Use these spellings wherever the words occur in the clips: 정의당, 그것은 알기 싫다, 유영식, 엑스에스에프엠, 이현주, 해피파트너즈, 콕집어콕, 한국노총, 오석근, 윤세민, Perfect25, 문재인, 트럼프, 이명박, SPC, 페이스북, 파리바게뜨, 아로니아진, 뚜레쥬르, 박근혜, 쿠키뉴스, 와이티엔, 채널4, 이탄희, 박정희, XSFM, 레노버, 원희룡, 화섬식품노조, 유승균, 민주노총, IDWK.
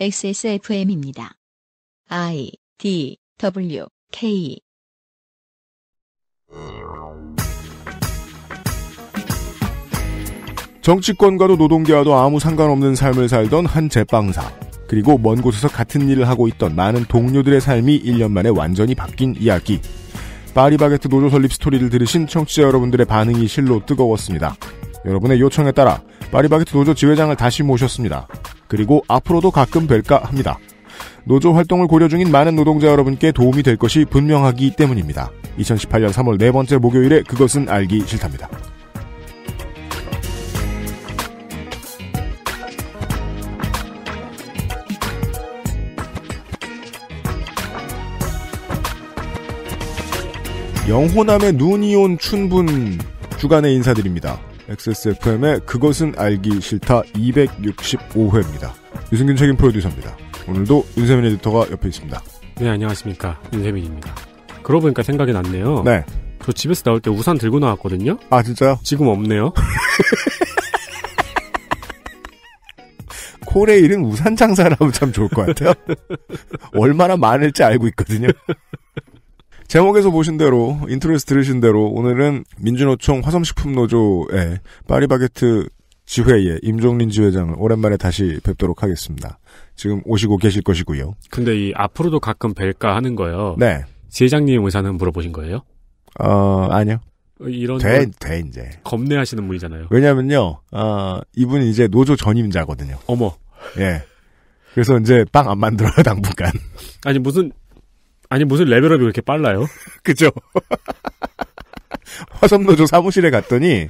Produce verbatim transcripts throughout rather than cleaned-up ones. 엑스에스에프엠입니다. I, D, W, K 정치권과도 노동계와도 아무 상관없는 삶을 살던 한 제빵사 그리고 먼 곳에서 같은 일을 하고 있던 많은 동료들의 삶이 일 년 만에 완전히 바뀐 이야기 파리바게뜨 노조 설립 스토리를 들으신 청취자 여러분들의 반응이 실로 뜨거웠습니다. 여러분의 요청에 따라 파리바게뜨 노조 지회장을 다시 모셨습니다. 그리고 앞으로도 가끔 뵐까 합니다. 노조 활동을 고려 중인 많은 노동자 여러분께 도움이 될 것이 분명하기 때문입니다. 이천십팔년 삼월 네 번째 목요일에 그것은 알기 싫답니다. 영호남의 눈이 온 춘분 주간에 인사드립니다. 엑스에스에프엠의 그것은 알기 싫다 이백육십오회입니다. 유승균 책임 프로듀서입니다. 오늘도 윤세민 에디터가 옆에 있습니다. 네, 안녕하십니까. 윤세민입니다. 그러고 보니까 생각이 났네요. 네. 저 집에서 나올 때 우산 들고 나왔거든요. 아, 진짜요? 지금 없네요. 코레일은 우산 장사를 하면 참 좋을 것 같아요. 얼마나 많을지 알고 있거든요. 제목에서 보신 대로, 인트로에서 들으신 대로 오늘은 민주노총 화섬식품노조의 파리바게뜨 지회의 임종린 지회장을 오랜만에 다시 뵙도록 하겠습니다. 지금 오시고 계실 것이고요. 근데 이 앞으로도 가끔 뵐까 하는 거예요. 네. 지회장님 의사는 물어보신 거예요? 어, 아니요. 이런 돼, 돼 이제. 겁내하시는 분이잖아요. 왜냐면요, 어, 이분이 이제 노조 전임자거든요. 어머. 예. 그래서 이제 빵 안 만들어요, 당분간. 아니 무슨. 아니 무슨 레벨업이 그렇게 빨라요? 그죠? 화섬노조 사무실에 갔더니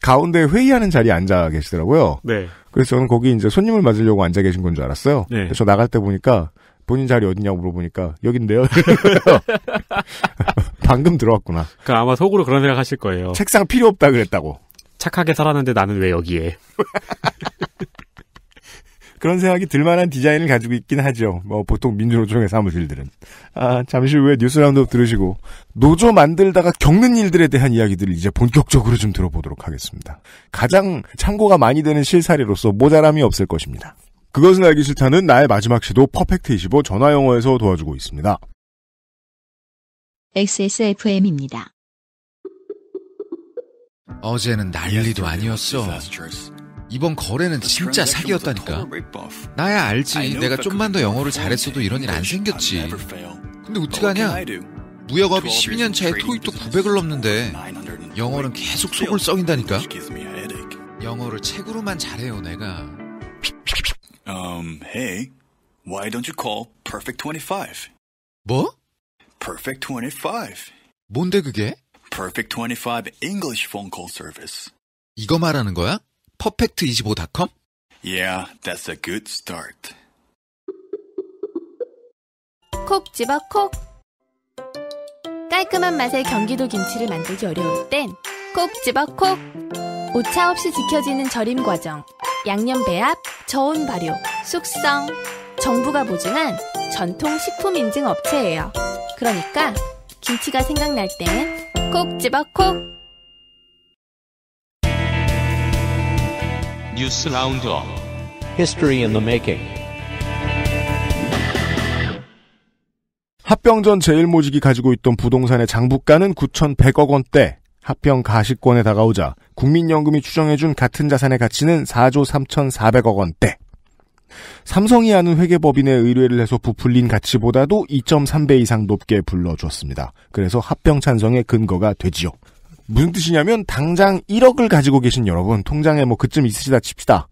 가운데 회의하는 자리에 앉아 계시더라고요. 네. 그래서 저는 거기 이제 손님을 맞으려고 앉아 계신 건 줄 알았어요. 네. 그래서 나갈 때 보니까 본인 자리 어디냐고 물어보니까 여긴데요. 방금 들어왔구나. 그러니까 아마 속으로 그런 생각 하실 거예요. 책상 필요 없다 그랬다고. 착하게 살았는데 나는 왜 여기에. 그런 생각이 들만한 디자인을 가지고 있긴 하죠. 뭐 보통 민주노총의 사무실들은. 아, 잠시 후에 뉴스 라운드업 들으시고 노조 만들다가 겪는 일들에 대한 이야기들을 이제 본격적으로 좀 들어보도록 하겠습니다. 가장 참고가 많이 되는 실사례로서 모자람이 없을 것입니다. 그것은 알기 싫다는 나의 마지막 시도 퍼펙트이십오 전화영어에서 도와주고 있습니다. 엑스에스에프엠입니다. 어제는 난리도 아니었어. 이번 거래는 진짜 사기였다니까. 나야 알지. 내가 좀만 더 영어를 잘했어도 이런 일 안 생겼지. 근데 어떻게 하냐. 무역업이 십이년 차에 토익도 구백을 넘는데 영어는 계속 속을 썩인다니까. 영어를 책으로만 잘해요 내가. Um, hey, why don't you call 퍼펙트 이십오? 뭐? 퍼펙트 이십오. 뭔데 그게? 퍼펙트 이십오 English Phone Call Service. 이거 말하는 거야? 퍼펙트 이십오 닷컴? Yeah, that's a good start. 콕집어콕. 깔끔한 맛의 경기도 김치를 만들기 어려울 땐 콕집어콕. 오차 없이 지켜지는 절임 과정, 양념 배합, 저온 발효, 숙성. 정부가 보증한 전통 식품 인증 업체예요. 그러니까 김치가 생각날 땐 콕집어콕. 뉴스 라운드업 History in the Making. 합병전 제일모직이 가지고 있던 부동산의 장부가는 구천백억 원대. 합병 가시권에 다가오자 국민연금이 추정해준 같은 자산의 가치는 사조 삼천사백억 원대. 삼성이 아는 회계법인의 의뢰를 해서 부풀린 가치보다도 이점삼배 이상 높게 불러줬습니다. 그래서 합병 찬성의 근거가 되지요. 무슨 뜻이냐면 당장 일억을 가지고 계신 여러분 통장에 뭐 그쯤 있으시다 칩시다.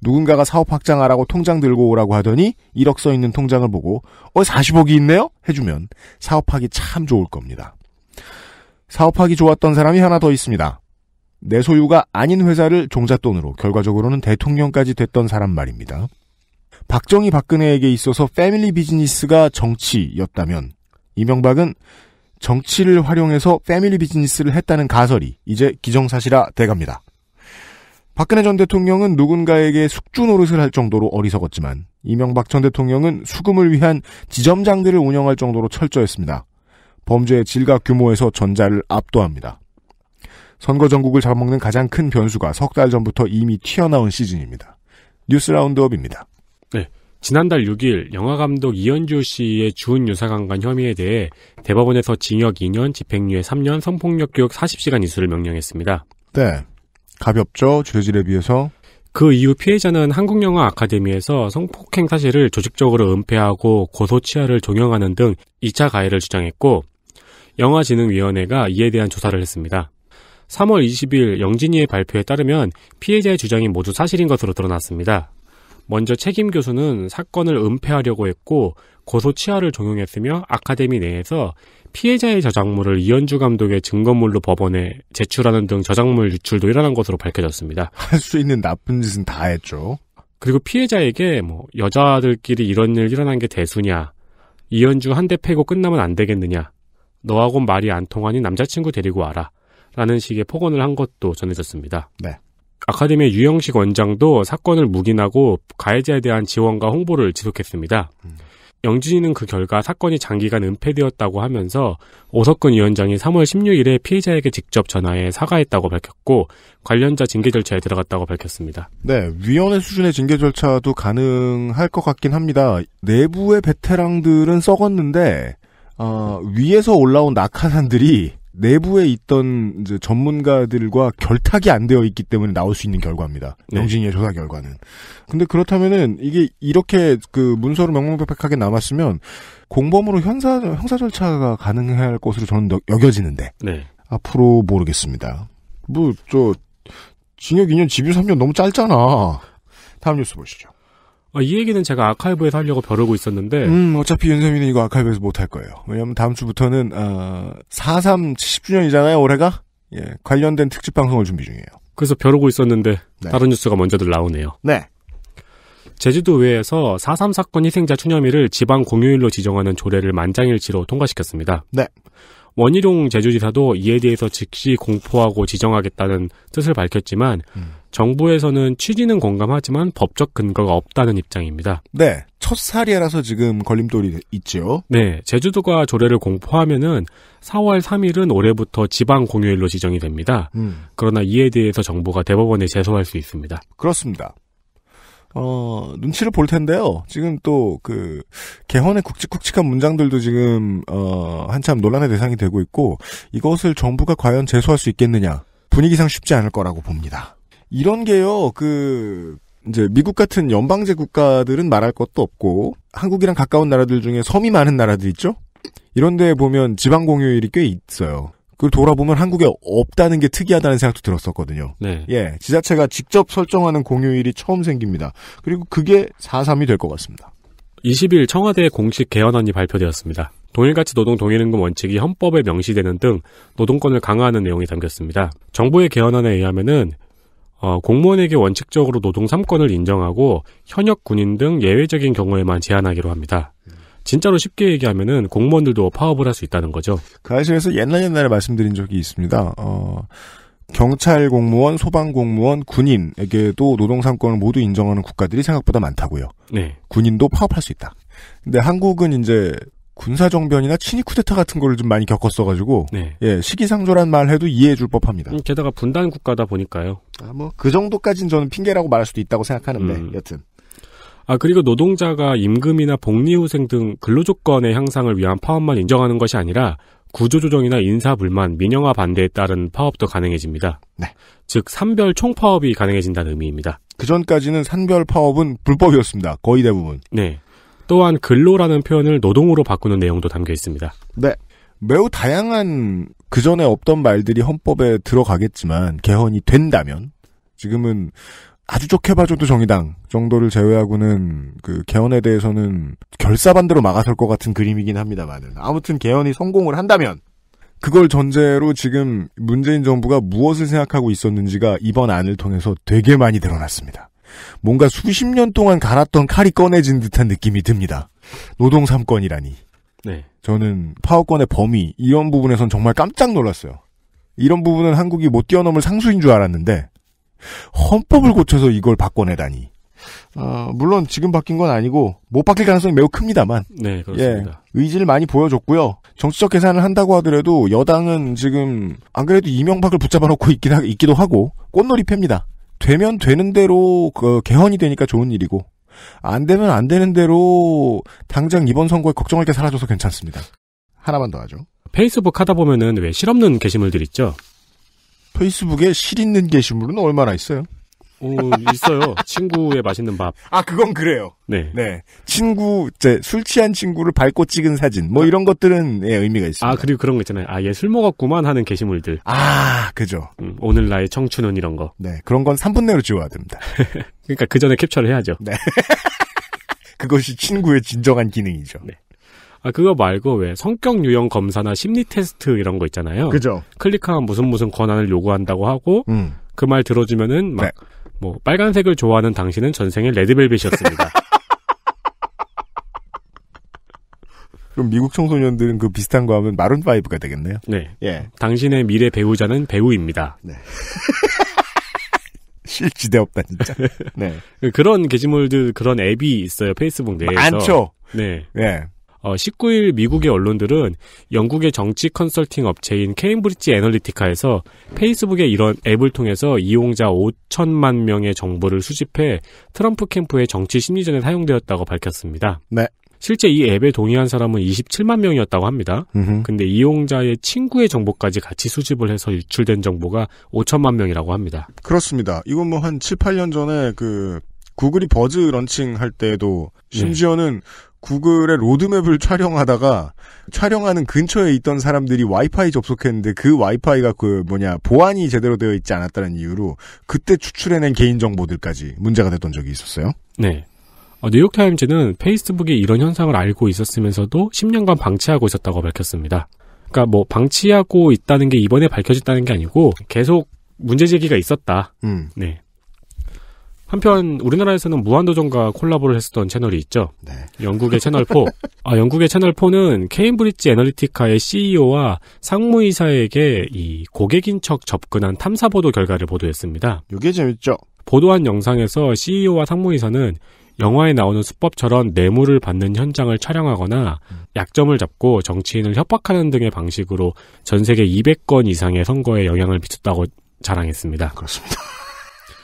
누군가가 사업 확장하라고 통장 들고 오라고 하더니 일억 써있는 통장을 보고 어 사십억이 있네요? 해주면 사업하기 참 좋을 겁니다. 사업하기 좋았던 사람이 하나 더 있습니다. 내 소유가 아닌 회사를 종잣돈으로 결과적으로는 대통령까지 됐던 사람 말입니다. 박정희 박근혜에게 있어서 패밀리 비즈니스가 정치였다면 이명박은 정치를 활용해서 패밀리 비즈니스를 했다는 가설이 이제 기정사실화 돼갑니다. 박근혜 전 대통령은 누군가에게 숙주 노릇을 할 정도로 어리석었지만 이명박 전 대통령은 수금을 위한 지점장들을 운영할 정도로 철저했습니다. 범죄의 질과 규모에서 전자를 압도합니다. 선거 전국을 잡아먹는 가장 큰 변수가 석 달 전부터 이미 튀어나온 시즌입니다. 뉴스 라운드업입니다. 네. 지난달 육 일 영화감독 이현주 씨의 주은 유사강간 혐의에 대해 대법원에서 징역 이 년, 집행유예 삼 년, 성폭력 교육 사십 시간 이수를 명령했습니다. 네. 가볍죠? 죄질에 비해서. 그 이후 피해자는 한국영화 아카데미에서 성폭행 사실을 조직적으로 은폐하고 고소치하를 종용하는 등 이 차 가해를 주장했고 영화진흥위원회가 이에 대한 조사를 했습니다. 삼월 이십일 영진이의 발표에 따르면 피해자의 주장이 모두 사실인 것으로 드러났습니다. 먼저 책임 교수는 사건을 은폐하려고 했고 고소치하를 종용했으며 아카데미 내에서 피해자의 저작물을 이현주 감독의 증거물로 법원에 제출하는 등 저작물 유출도 일어난 것으로 밝혀졌습니다. 할 수 있는 나쁜 짓은 다 했죠. 그리고 피해자에게 뭐 여자들끼리 이런 일 일어난 게 대수냐, 이현주 한 대 패고 끝나면 안 되겠느냐, 너하고는 말이 안 통하니 남자친구 데리고 와라 라는 식의 폭언을 한 것도 전해졌습니다. 네. 아카데미의 유영식 원장도 사건을 묵인하고 가해자에 대한 지원과 홍보를 지속했습니다. 음. 영진이는 그 결과 사건이 장기간 은폐되었다고 하면서 오석근 위원장이 삼월 십육일에 피해자에게 직접 전화해 사과했다고 밝혔고 관련자 징계 절차에 들어갔다고 밝혔습니다. 네, 위원회 수준의 징계 절차도 가능할 것 같긴 합니다. 내부의 베테랑들은 썩었는데 어, 위에서 올라온 낙하산들이 내부에 있던 이제 전문가들과 결탁이 안 되어 있기 때문에 나올 수 있는 결과입니다. 네. 영진이의 조사 결과는. 근데 그렇다면은 이게 이렇게 그 문서로 명명백백하게 남았으면 공범으로 형사 형사 절차가 가능할 것으로 저는 여, 여겨지는데. 네. 앞으로 모르겠습니다. 뭐 저 징역 이 년, 집유 삼 년 너무 짧잖아. 다음 뉴스 보시죠. 아, 이 얘기는 제가 아카이브에서 하려고 벼르고 있었는데 음, 어차피 윤세민은 이거 아카이브에서 못할 거예요. 왜냐하면 다음 주부터는 어, 사삼 칠십 주년이잖아요 올해가. 예, 관련된 특집 방송을 준비 중이에요. 그래서 벼르고 있었는데 네. 다른 뉴스가 먼저들 나오네요. 네. 제주도의회에서 사삼 사건 희생자 추념일을 지방 공휴일로 지정하는 조례를 만장일치로 통과시켰습니다. 네. 원희룡 제주지사도 이에 대해서 즉시 공포하고 지정하겠다는 뜻을 밝혔지만 음. 정부에서는 취지는 공감하지만 법적 근거가 없다는 입장입니다. 네. 첫 사례라서 지금 걸림돌이 있죠. 네. 제주도가 조례를 공포하면은 사월 삼일은 올해부터 지방 공휴일로 지정이 됩니다. 음. 그러나 이에 대해서 정부가 대법원에 제소할 수 있습니다. 그렇습니다. 어, 눈치를 볼 텐데요. 지금 또, 그, 개헌의 굵직굵직한 문장들도 지금, 어, 한참 논란의 대상이 되고 있고, 이것을 정부가 과연 제소할 수 있겠느냐. 분위기상 쉽지 않을 거라고 봅니다. 이런 게요, 그, 이제, 미국 같은 연방제 국가들은 말할 것도 없고, 한국이랑 가까운 나라들 중에 섬이 많은 나라들 있죠? 이런 데에 보면 지방공휴일이 꽤 있어요. 그걸 돌아보면 한국에 없다는 게 특이하다는 생각도 들었었거든요. 네. 예, 지자체가 직접 설정하는 공휴일이 처음 생깁니다. 그리고 그게 사삼이 될 것 같습니다. 이십일 청와대 공식 개헌안이 발표되었습니다. 동일가치 노동 동일임금 원칙이 헌법에 명시되는 등 노동권을 강화하는 내용이 담겼습니다. 정부의 개헌안에 의하면은 어, 공무원에게 원칙적으로 노동 삼 권을 인정하고 현역 군인 등 예외적인 경우에만 제한하기로 합니다. 진짜로 쉽게 얘기하면은 공무원들도 파업을 할 수 있다는 거죠. 그 사실에서 옛날 옛날에 말씀드린 적이 있습니다. 어, 경찰 공무원, 소방 공무원, 군인에게도 노동 삼 권을 모두 인정하는 국가들이 생각보다 많다고요. 네. 군인도 파업할 수 있다. 근데 한국은 이제 군사 정변이나 친위 쿠데타 같은 거를 좀 많이 겪었어가지고 네. 예, 시기상조란 말 해도 이해해줄 법합니다. 게다가 분단 국가다 보니까요. 아, 뭐 그 정도까지는 저는 핑계라고 말할 수도 있다고 생각하는데 음. 여튼. 아, 그리고 노동자가 임금이나 복리후생 등 근로조건의 향상을 위한 파업만 인정하는 것이 아니라 구조조정이나 인사불만, 민영화 반대에 따른 파업도 가능해집니다. 네. 즉 산별 총파업이 가능해진다는 의미입니다. 그전까지는 산별 파업은 불법이었습니다. 거의 대부분. 네. 또한 근로라는 표현을 노동으로 바꾸는 내용도 담겨 있습니다. 네. 매우 다양한 그전에 없던 말들이 헌법에 들어가겠지만 개헌이 된다면 지금은 아주 좋게 봐줘도 정의당 정도를 제외하고는 그 개헌에 대해서는 결사반대로 막아설 것 같은 그림이긴 합니다만은 아무튼 개헌이 성공을 한다면 그걸 전제로 지금 문재인 정부가 무엇을 생각하고 있었는지가 이번 안을 통해서 되게 많이 드러났습니다. 뭔가 수십 년 동안 갈았던 칼이 꺼내진 듯한 느낌이 듭니다. 노동 삼 권이라니. 네. 저는 파업권의 범위 이런 부분에선 정말 깜짝 놀랐어요. 이런 부분은 한국이 못 뛰어넘을 상수인 줄 알았는데 헌법을 고쳐서 이걸 바꿔내다니. 어, 물론 지금 바뀐 건 아니고 못 바뀔 가능성이 매우 큽니다만. 네, 그렇습니다. 예, 의지를 많이 보여줬고요. 정치적 계산을 한다고 하더라도 여당은 지금 안 그래도 이명박을 붙잡아놓고 있긴 하, 있기도 하고 꽃놀이 팹니다. 되면 되는 대로 그 개헌이 되니까 좋은 일이고 안 되면 안 되는 대로 당장 이번 선거에 걱정할 게 사라져서 괜찮습니다. 하나만 더 하죠. 페이스북 하다 보면은 왜 실없는 게시물들 있죠? 페이스북에 실 있는 게시물은 얼마나 있어요? 오, 있어요. 친구의 맛있는 밥. 아, 그건 그래요. 네. 네. 친구, 이제 술 취한 친구를 밟고 찍은 사진, 뭐 이런 것들은, 예, 의미가 있습니다. 아, 그리고 그런 거 있잖아요. 아, 얘 술 먹었구만 하는 게시물들. 아, 그죠. 음, 오늘 나의 청춘은 이런 거. 네. 그런 건 삼 분 내로 지워야 됩니다. 그러니까 그 전에 캡처를 해야죠. 네. 그것이 친구의 진정한 기능이죠. 네. 아, 그거 말고 왜 성격 유형 검사나 심리 테스트 이런 거 있잖아요. 그죠. 클릭하면 무슨 무슨 권한을 요구한다고 하고, 음. 그 말 들어주면은 막, 네. 뭐 빨간색을 좋아하는 당신은 전생에 레드벨벳이었습니다. 그럼 미국 청소년들은 그 비슷한 거 하면 마룬파이브가 되겠네요. 네. 예. 당신의 미래 배우자는 배우입니다. 네. 실지대 없다 진짜. 네. 그런 게시물들, 그런 앱이 있어요. 페이스북 내에서. 많죠. 네. 네. 어, 십구 일 미국의 언론들은 영국의 정치 컨설팅 업체인 케임브리지 애널리티카에서 페이스북의 이런 앱을 통해서 이용자 오천만 명의 정보를 수집해 트럼프 캠프의 정치 심리전에 사용되었다고 밝혔습니다. 네. 실제 이 앱에 동의한 사람은 이십칠만 명이었다고 합니다. 음흠. 근데 이용자의 친구의 정보까지 같이 수집을 해서 유출된 정보가 오천만 명이라고 합니다. 그렇습니다. 이건 뭐 한 칠, 팔 년 전에 그 구글이 버즈 런칭할 때에도 심지어는 네. 구글의 로드맵을 촬영하다가 촬영하는 근처에 있던 사람들이 와이파이 접속했는데 그 와이파이가 그 뭐냐 보안이 제대로 되어 있지 않았다는 이유로 그때 추출해낸 개인정보들까지 문제가 됐던 적이 있었어요. 네. 어, 뉴욕타임즈는 페이스북이 이런 현상을 알고 있었으면서도 십 년간 방치하고 있었다고 밝혔습니다. 그러니까 뭐 방치하고 있다는 게 이번에 밝혀졌다는 게 아니고 계속 문제 제기가 있었다. 음. 네. 한편 우리나라에서는 무한도전과 콜라보를 했었던 채널이 있죠. 네. 영국의 채널 포. 아, 영국의 채널 포는 케임브리지 애널리티카의 씨이오와 상무이사에게 이 고객인 척 접근한 탐사보도 결과를 보도했습니다. 이게 재밌죠. 보도한 영상에서 씨이오와 상무이사는 영화에 나오는 수법처럼 뇌물을 받는 현장을 촬영하거나 약점을 잡고 정치인을 협박하는 등의 방식으로 전 세계 이백 건 이상의 선거에 영향을 미쳤다고 자랑했습니다. 그렇습니다.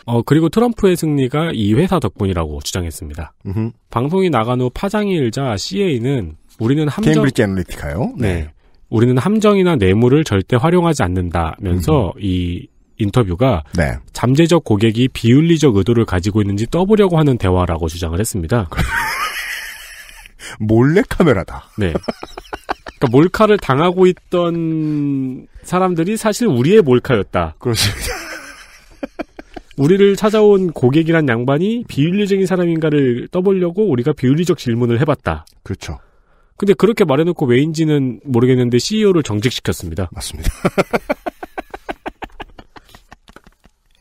어, 그리고 트럼프의 승리가 이 회사 덕분이라고 주장했습니다. 으흠. 방송이 나간 후 파장이 일자 씨에이는 우리는 함정 케임브리지 애널리티카요? 네. 네. 우리는 함정이나 뇌물을 절대 활용하지 않는다면서 으흠. 이 인터뷰가 네. 잠재적 고객이 비윤리적 의도를 가지고 있는지 떠보려고 하는 대화라고 주장을 했습니다. 몰래카메라다. 네. 그러니까 몰카를 당하고 있던 사람들이 사실 우리의 몰카였다. 그렇습니다. 우리를 찾아온 고객이란 양반이 비윤리적인 사람인가를 떠보려고 우리가 비윤리적 질문을 해봤다. 그렇죠. 근데 그렇게 말해놓고 왜인지는 모르겠는데 씨이오를 정직시켰습니다. 맞습니다.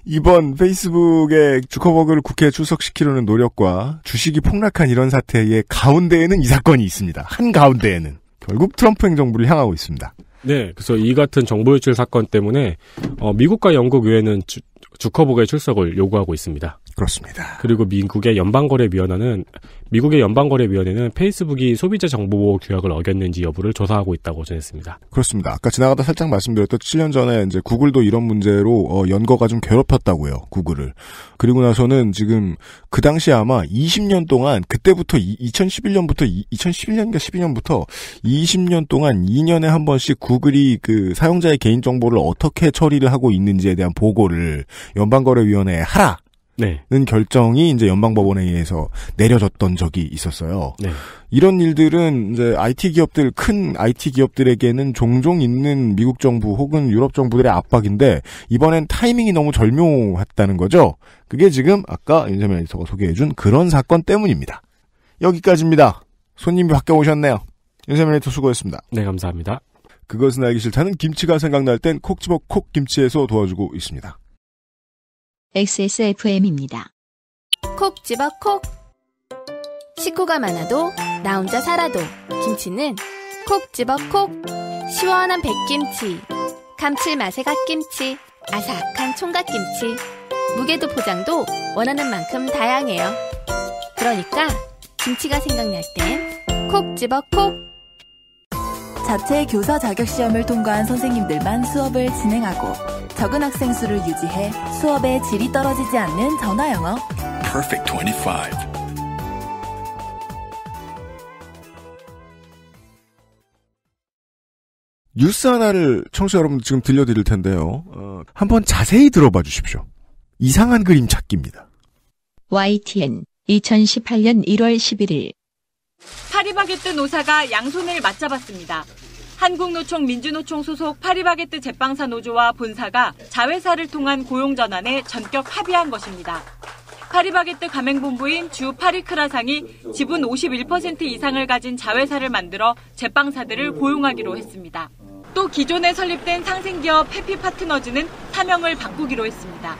이번 페이스북의 주커버그를 국회에 출석시키려는 노력과 주식이 폭락한 이런 사태의 가운데에는 이 사건이 있습니다. 한가운데에는. 결국 트럼프 행정부를 향하고 있습니다. 네. 그래서 이 같은 정보 유출 사건 때문에 어, 미국과 영국 의회는 주, 주커버그의 출석을 요구하고 있습니다. 그렇습니다. 그리고 미국의 연방거래위원회는 미국의 연방거래위원회는 페이스북이 소비자 정보보호 규약을 어겼는지 여부를 조사하고 있다고 전했습니다. 그렇습니다. 아까 지나가다 살짝 말씀드렸던 칠 년 전에 이제 구글도 이런 문제로 어, 연거가 좀 괴롭혔다고요. 구글을. 그리고 나서는 지금 그 당시 아마 이십 년 동안 그때부터 이, 이천십일 년부터 이, 이천십일 년인가 십이 년부터 이십 년 동안 이 년에 한 번씩 구글이 그 사용자의 개인정보를 어떻게 처리를 하고 있는지에 대한 보고를 연방거래위원회에 하라. 네. 는 결정이 이제 연방법원에 의해서 내려졌던 적이 있었어요. 네. 이런 일들은 이제 아이티 기업들, 큰 아이티 기업들에게는 종종 있는 미국 정부 혹은 유럽 정부들의 압박인데 이번엔 타이밍이 너무 절묘했다는 거죠. 그게 지금 아까 윤세민 에디터가 소개해준 그런 사건 때문입니다. 여기까지입니다. 손님이 밖에 오셨네요. 윤세민 에디터 수고했습니다. 네, 감사합니다. 그것은 알기 싫다는 김치가 생각날 땐 콕집어콕 김치에서 도와주고 있습니다. 엑스에스에프엠입니다. 콕 집어 콕. 식구가 많아도 나 혼자 살아도 김치는 콕 집어 콕. 시원한 백김치, 감칠맛의 갓김치, 아삭한 총각김치. 무게도 포장도 원하는 만큼 다양해요. 그러니까 김치가 생각날 땐 콕 집어 콕. 자체 교사 자격시험을 통과한 선생님들만 수업을 진행하고 적은 학생 수를 유지해 수업의 질이 떨어지지 않는 전화영어. 퍼펙트 이십오. 뉴스 하나를 청취자 여러분 지금 들려드릴 텐데요. 어, 한번 자세히 들어봐 주십시오. 이상한 그림 찾기입니다. 와이티엔 이천십팔년 일월 십일일 파리바게뜨 노사가 양손을 맞잡았습니다. 한국노총 민주노총 소속 파리바게뜨 제빵사 노조와 본사가 자회사를 통한 고용전환에 전격 합의한 것입니다. 파리바게뜨 가맹본부인 주 파리크라상이 지분 오십일 퍼센트 이상을 가진 자회사를 만들어 제빵사들을 고용하기로 했습니다. 또 기존에 설립된 상생기업 해피파트너즈는 사명을 바꾸기로 했습니다.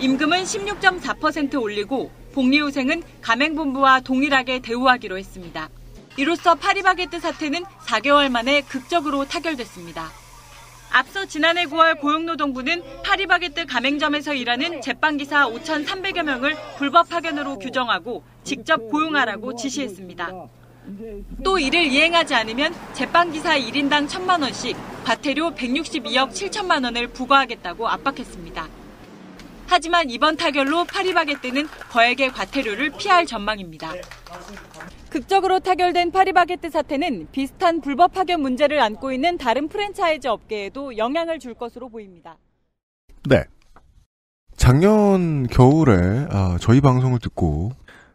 임금은 십육 점 사 퍼센트 올리고 복리후생은 가맹본부와 동일하게 대우하기로 했습니다. 이로써 파리바게뜨 사태는 사 개월 만에 극적으로 타결됐습니다. 앞서 지난해 구월 고용노동부는 파리바게뜨 가맹점에서 일하는 제빵기사 오천삼백여 명을 불법 파견으로 규정하고 직접 고용하라고 지시했습니다. 또 이를 이행하지 않으면 제빵기사 일 인당 천만 원씩 과태료 백육십이억 칠천만 원을 부과하겠다고 압박했습니다. 하지만 이번 타결로 파리바게뜨는 거액의 과태료를 피할 전망입니다. 극적으로 타결된 파리바게뜨 사태는 비슷한 불법 파견 문제를 안고 있는 다른 프랜차이즈 업계에도 영향을 줄 것으로 보입니다. 네. 작년 겨울에 아, 저희 방송을 듣고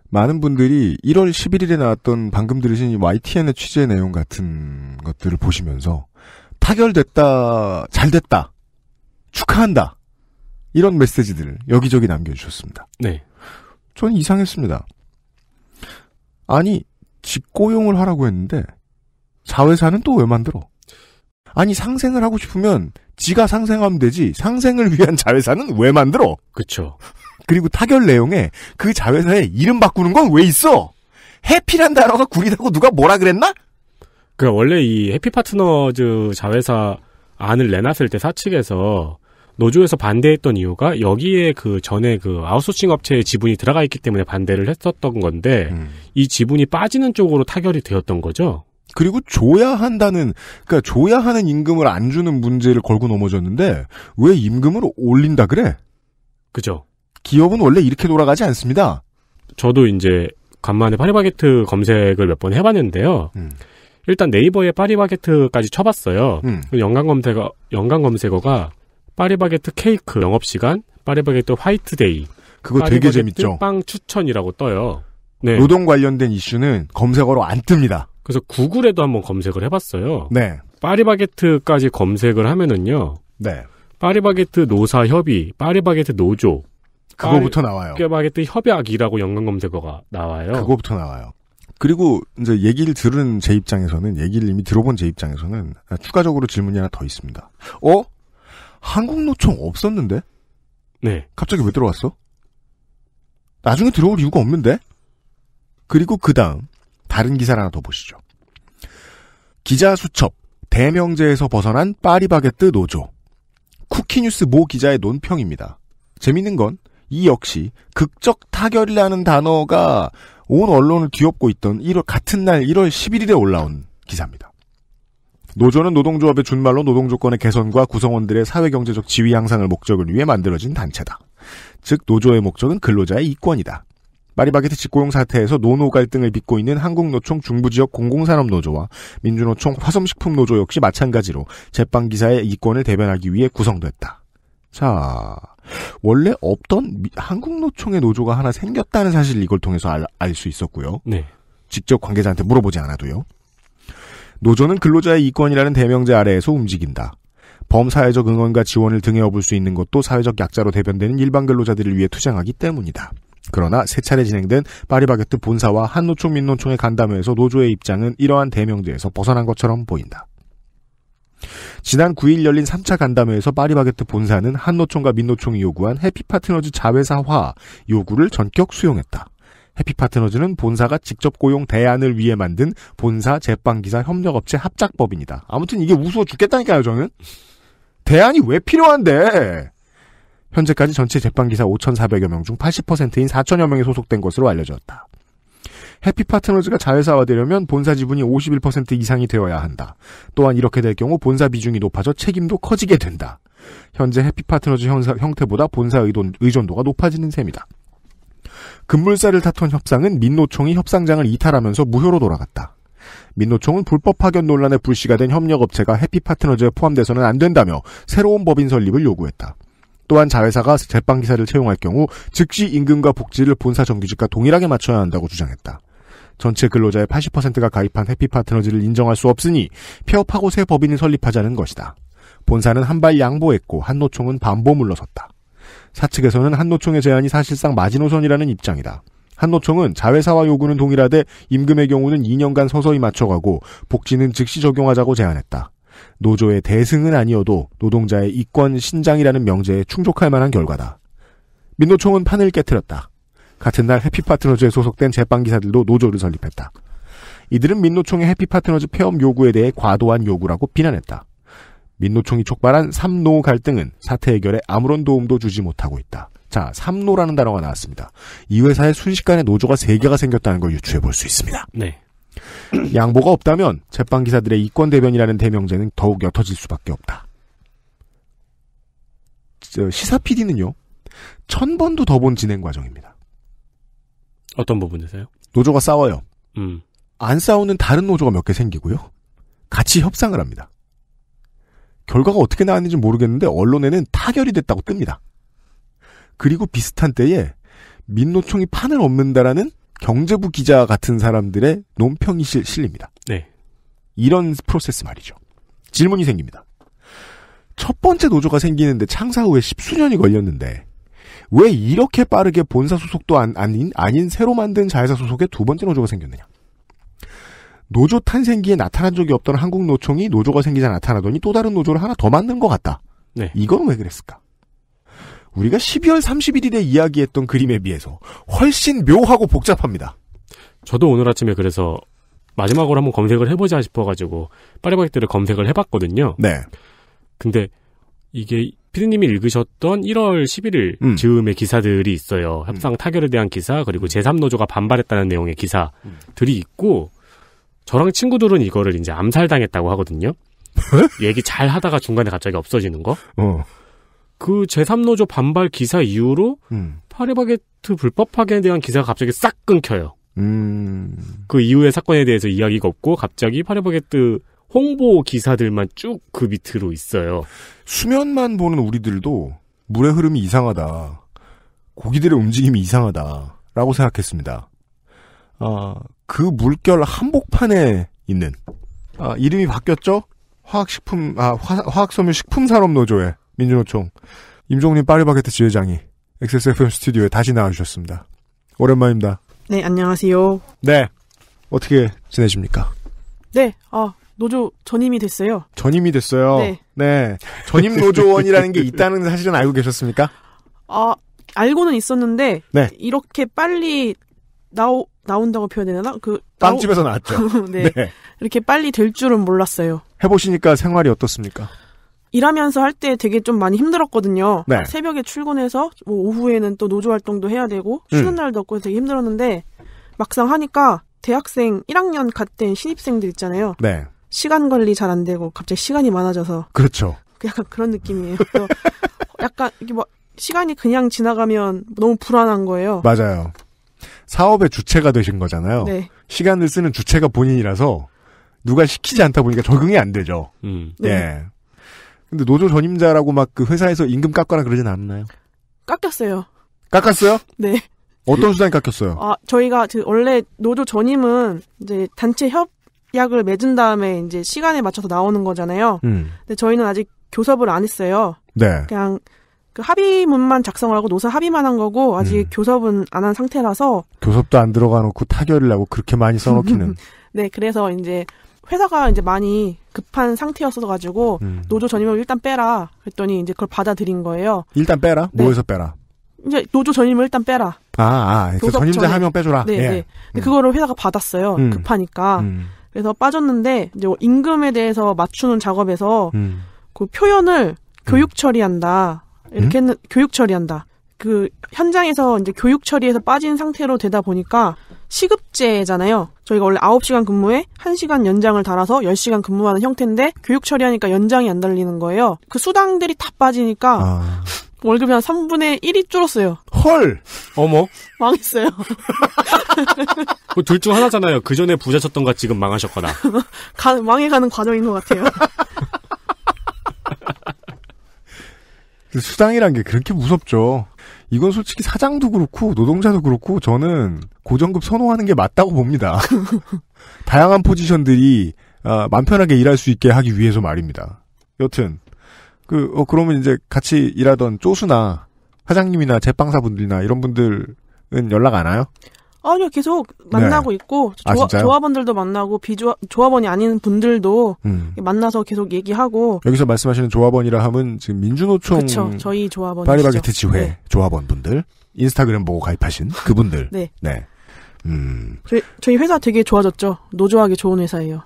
많은 분들이 일월 십일일에 나왔던 방금 들으신 이 와이티엔의 취재 내용 같은 것들을 보시면서 타결됐다, 잘됐다, 축하한다. 이런 메시지들을 여기저기 남겨주셨습니다. 네. 저는 이상했습니다. 아니, 직고용을 하라고 했는데 자회사는 또 왜 만들어? 아니, 상생을 하고 싶으면 지가 상생하면 되지 상생을 위한 자회사는 왜 만들어? 그렇죠. 그리고 타결 내용에 그 자회사의 이름 바꾸는 건 왜 있어? 해피란 단어가 구리다고 누가 뭐라 그랬나? 그 원래 이 해피파트너즈 자회사 안을 내놨을 때 사측에서 노조에서 반대했던 이유가 여기에 그 전에 그 아웃소싱 업체의 지분이 들어가 있기 때문에 반대를 했었던 건데 음. 이 지분이 빠지는 쪽으로 타결이 되었던 거죠. 그리고 줘야 한다는 그러니까 줘야 하는 임금을 안 주는 문제를 걸고 넘어졌는데 왜 임금을 올린다 그래? 그죠. 기업은 원래 이렇게 돌아가지 않습니다. 저도 이제 간만에 파리바게뜨 검색을 몇 번 해봤는데요. 음. 일단 네이버에 파리바게뜨까지 쳐봤어요. 음. 연관 검색어 연관 검색어가 파리바게뜨 케이크 영업시간, 파리바게뜨 화이트데이. 그거 파리바게뜨 되게 재밌죠. 빵 추천이라고 떠요. 네. 노동 관련된 이슈는 검색어로 안 뜹니다. 그래서 구글에도 한번 검색을 해봤어요. 네. 파리바게뜨까지 검색을 하면은요. 네. 파리바게뜨 노사 협의, 파리바게뜨 노조. 그거부터 파리... 나와요. 파리바게뜨 협약이라고 연관 검색어가 나와요. 그거부터 나와요. 그리고 이제 얘기를 들은 제 입장에서는, 얘기를 이미 들어본 제 입장에서는 추가적으로 질문이 하나 더 있습니다. 어? 한국노총 없었는데? 네. 갑자기 왜 들어왔어? 나중에 들어올 이유가 없는데? 그리고 그 다음 다른 기사를 하나 더 보시죠. 기자 수첩, 대명제에서 벗어난 파리바게뜨 노조. 쿠키뉴스 모 기자의 논평입니다. 재밌는 건 이 역시 극적 타결이라는 단어가 온 언론을 뒤엎고 있던 일월 같은 날 일월 십일일에 올라온 기사입니다. 노조는 노동조합의 준말로 노동조건의 개선과 구성원들의 사회경제적 지위 향상을 목적을 위해 만들어진 단체다. 즉 노조의 목적은 근로자의 이권이다. 파리바게뜨 직고용 사태에서 노노 갈등을 빚고 있는 한국노총 중부지역 공공산업노조와 민주노총 화섬식품노조 역시 마찬가지로 제빵기사의 이권을 대변하기 위해 구성됐다. 자, 원래 없던 한국노총의 노조가 하나 생겼다는 사실 이걸 통해서 알, 알 수 있었고요. 네. 직접 관계자한테 물어보지 않아도요. 노조는 근로자의 이권이라는 대명제 아래에서 움직인다. 범사회적 응원과 지원을 등에 업을 수 있는 것도 사회적 약자로 대변되는 일반 근로자들을 위해 투쟁하기 때문이다. 그러나 세 차례 진행된 파리바게뜨 본사와 한노총 민노총의 간담회에서 노조의 입장은 이러한 대명제에서 벗어난 것처럼 보인다. 지난 구일 열린 삼 차 간담회에서 파리바게뜨 본사는 한노총과 민노총이 요구한 해피파트너즈 자회사화 요구를 전격 수용했다. 해피파트너즈는 본사가 직접 고용 대안을 위해 만든 본사 제빵기사 협력업체 합작법인이다. 아무튼 이게 우스워 죽겠다니까요, 저는. 대안이 왜 필요한데? 현재까지 전체 제빵기사 오천사백여 명 중 팔십 퍼센트인 사천여 명이 소속된 것으로 알려졌다. 해피파트너즈가 자회사화되려면 본사 지분이 오십일 퍼센트 이상이 되어야 한다. 또한 이렇게 될 경우 본사 비중이 높아져 책임도 커지게 된다. 현재 해피파트너즈 형사, 형태보다 본사 의존, 의존도가 높아지는 셈이다. 급물살을 탔던 협상은 민노총이 협상장을 이탈하면서 무효로 돌아갔다. 민노총은 불법 파견 논란에 불씨가 된 협력업체가 해피파트너즈에 포함돼서는 안 된다며 새로운 법인 설립을 요구했다. 또한 자회사가 제빵기사를 채용할 경우 즉시 임금과 복지를 본사 정규직과 동일하게 맞춰야 한다고 주장했다. 전체 근로자의 팔십 퍼센트가 가입한 해피파트너즈를 인정할 수 없으니 폐업하고 새 법인을 설립하자는 것이다. 본사는 한발 양보했고 한노총은 반보 물러섰다. 사측에서는 한노총의 제안이 사실상 마지노선이라는 입장이다. 한노총은 자회사와 요구는 동일하되 임금의 경우는 이 년간 서서히 맞춰가고 복지는 즉시 적용하자고 제안했다. 노조의 대승은 아니어도 노동자의 이권 신장이라는 명제에 충족할 만한 결과다. 민노총은 판을 깨트렸다. 같은 날 해피파트너즈에 소속된 제빵기사들도 노조를 설립했다. 이들은 민노총의 해피파트너즈 폐업 요구에 대해 과도한 요구라고 비난했다. 민노총이 촉발한 삼노 갈등은 사태 해결에 아무런 도움도 주지 못하고 있다. 자, 삼노라는 단어가 나왔습니다. 이 회사에 순식간에 노조가 세 개가 생겼다는 걸 유추해볼 수 있습니다. 네. 양보가 없다면 제빵기사들의 이권 대변이라는 대명제는 더욱 옅어질 수밖에 없다. 시사 피디는요. 천 번도 더 본 진행 과정입니다. 어떤 부분이세요? 노조가 싸워요. 음. 안 싸우는 다른 노조가 몇 개 생기고요. 같이 협상을 합니다. 결과가 어떻게 나왔는지 모르겠는데 언론에는 타결이 됐다고 뜹니다. 그리고 비슷한 때에 민노총이 판을 엎는다라는 경제부 기자 같은 사람들의 논평이 실, 실립니다. 네. 이런 프로세스 말이죠. 질문이 생깁니다. 첫 번째 노조가 생기는데 창사 후에 십수년이 걸렸는데 왜 이렇게 빠르게 본사 소속도 안, 아닌, 아닌 새로 만든 자회사 소속의 두 번째 노조가 생겼느냐. 노조 탄생기에 나타난 적이 없던 한국노총이 노조가 생기자 나타나더니 또 다른 노조를 하나 더 만든 것 같다. 네. 이건 왜 그랬을까? 우리가 십이월 삼십일일에 이야기했던 그림에 비해서 훨씬 묘하고 복잡합니다. 저도 오늘 아침에 그래서 마지막으로 한번 검색을 해보자 싶어가지고 파리바게뜨를 검색을 해봤거든요. 네. 근데 이게 피디님이 읽으셨던 일월 십일일 음. 즈음의 기사들이 있어요. 협상 타결에 대한 기사 그리고 제삼노조가 반발했다는 내용의 기사들이 있고 저랑 친구들은 이거를 이제 암살당했다고 하거든요. 얘기 잘 하다가 중간에 갑자기 없어지는 거. 어. 그 제삼노조 반발 기사 이후로 음. 파리바게뜨 불법 파견에 대한 기사가 갑자기 싹 끊겨요. 음. 그 이후의 사건에 대해서 이야기가 없고 갑자기 파리바게뜨 홍보 기사들만 쭉 그 밑으로 있어요. 수면만 보는 우리들도 물의 흐름이 이상하다. 고기들의 움직임이 이상하다라고 생각했습니다. 아, 그 물결 한복판에 있는 아, 이름이 바뀌었죠? 화학식품 아, 화학섬유 식품산업노조에 민주노총 임종린 파리바게뜨 지회장이 엑스에스에프엠 스튜디오에 다시 나와주셨습니다. 오랜만입니다. 네, 안녕하세요. 네, 어떻게 지내십니까? 네, 아 노조 전임이 됐어요. 전임이 됐어요. 네, 네. 전임 노조원이라는 게 있다는 사실은 알고 계셨습니까? 아 알고는 있었는데 네. 이렇게 빨리 나오 나온다고 표현해야 되나? 그 빵집에서 나오... 나왔죠. 네. 네, 이렇게 빨리 될 줄은 몰랐어요. 해보시니까 생활이 어떻습니까? 일하면서 할 때 되게 좀 많이 힘들었거든요. 네. 새벽에 출근해서 뭐 오후에는 또 노조 활동도 해야 되고 쉬는 음. 날도 없고 되게 힘들었는데 막상 하니까 대학생 일 학년 갓 된 신입생들 있잖아요. 네. 시간 관리 잘 안 되고 갑자기 시간이 많아져서 그렇죠. 약간 그런 느낌이에요. 약간 이게 뭐 시간이 그냥 지나가면 너무 불안한 거예요. 맞아요. 사업의 주체가 되신 거잖아요. 네. 시간을 쓰는 주체가 본인이라서 누가 시키지 않다 보니까 적응이 안 되죠. 음. 네. 예. 근데 노조 전임자라고 막 그 회사에서 임금 깎거나 그러진 않았나요? 깎였어요. 깎았어요? 네. 어떤 수단이 깎였어요? 아, 저희가 원래 노조 전임은 이제 단체 협약을 맺은 다음에 이제 시간에 맞춰서 나오는 거잖아요. 음. 근데 저희는 아직 교섭을 안 했어요. 네. 그냥 그 합의문만 작성하고 노사 합의만 한 거고 아직 음. 교섭은 안 한 상태라서 교섭도 안 들어가 놓고 타결을 하고 그렇게 많이 써놓기는. 네, 그래서 이제 회사가 이제 많이 급한 상태였어가지고, 음. 노조 전임을 일단 빼라. 그랬더니 이제 그걸 받아들인 거예요. 일단 빼라? 네. 뭐에서 빼라? 이제 노조 전임을 일단 빼라. 아, 아. 그 전임자 한 명 빼줘라. 네, 예. 네. 음. 그거를 회사가 받았어요. 음. 급하니까. 음. 그래서 빠졌는데, 이제 임금에 대해서 맞추는 작업에서, 음. 그 표현을 교육 처리한다. 이렇게 음? 했는, 교육 처리한다. 그 현장에서 이제 교육 처리해서 빠진 상태로 되다 보니까, 시급제잖아요. 저희가 원래 아홉 시간 근무에 한 시간 연장을 달아서 열 시간 근무하는 형태인데 교육 처리하니까 연장이 안 달리는 거예요. 그 수당들이 다 빠지니까 아... 월급이 한 삼분의 일이 줄었어요. 헐! 어머. 망했어요. 뭐 둘 중 하나잖아요. 그 전에 부자셨던가 지금 망하셨거나. 가, 망해가는 과정인 것 같아요. 수당이란 게 그렇게 무섭죠. 이건 솔직히 사장도 그렇고 노동자도 그렇고 저는 고정급 선호하는 게 맞다고 봅니다. 다양한 포지션들이 아, 맘 편하게 일할 수 있게 하기 위해서 말입니다. 여튼 그 어, 그러면 이제 같이 일하던 쪼수나 사장님이나 제빵사분들이나 이런 분들은 연락 안 와요? 아니요, 계속 만나고 네. 있고 조화, 아, 조합원들도 만나고 비조합 조합원이 아닌 분들도 음. 만나서 계속 얘기하고. 여기서 말씀하시는 조합원이라 하면 지금 민주노총 그쵸, 저희 조합원 파리바게뜨 지회 네. 조합원분들 인스타그램 보고 가입하신 그분들. 네. 네. 음. 저희, 저희 회사 되게 좋아졌죠. 노조하기 좋은 회사예요.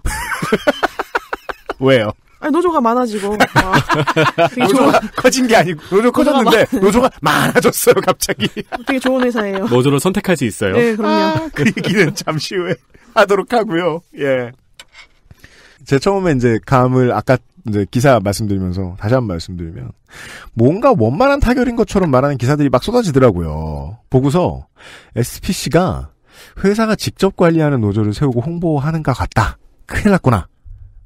왜요? 아니, 노조가 많아지고. 아, 되게 노조가 좋은... 커진 게 아니고, 노조 커졌는데, 노조가, 많... 노조가 많아졌어요, 갑자기. 되게 좋은 회사예요. 노조를 선택할 수 있어요. 네, 그럼요. 아, 그 얘기는 잠시 후에 하도록 하고요. 예. 제 처음에 이제 감을 아까 이제 기사 말씀드리면서 다시 한번 말씀드리면, 뭔가 원만한 타결인 것처럼 말하는 기사들이 막 쏟아지더라고요. 보고서 에스피씨가 회사가 직접 관리하는 노조를 세우고 홍보하는가 같다. 큰일 났구나.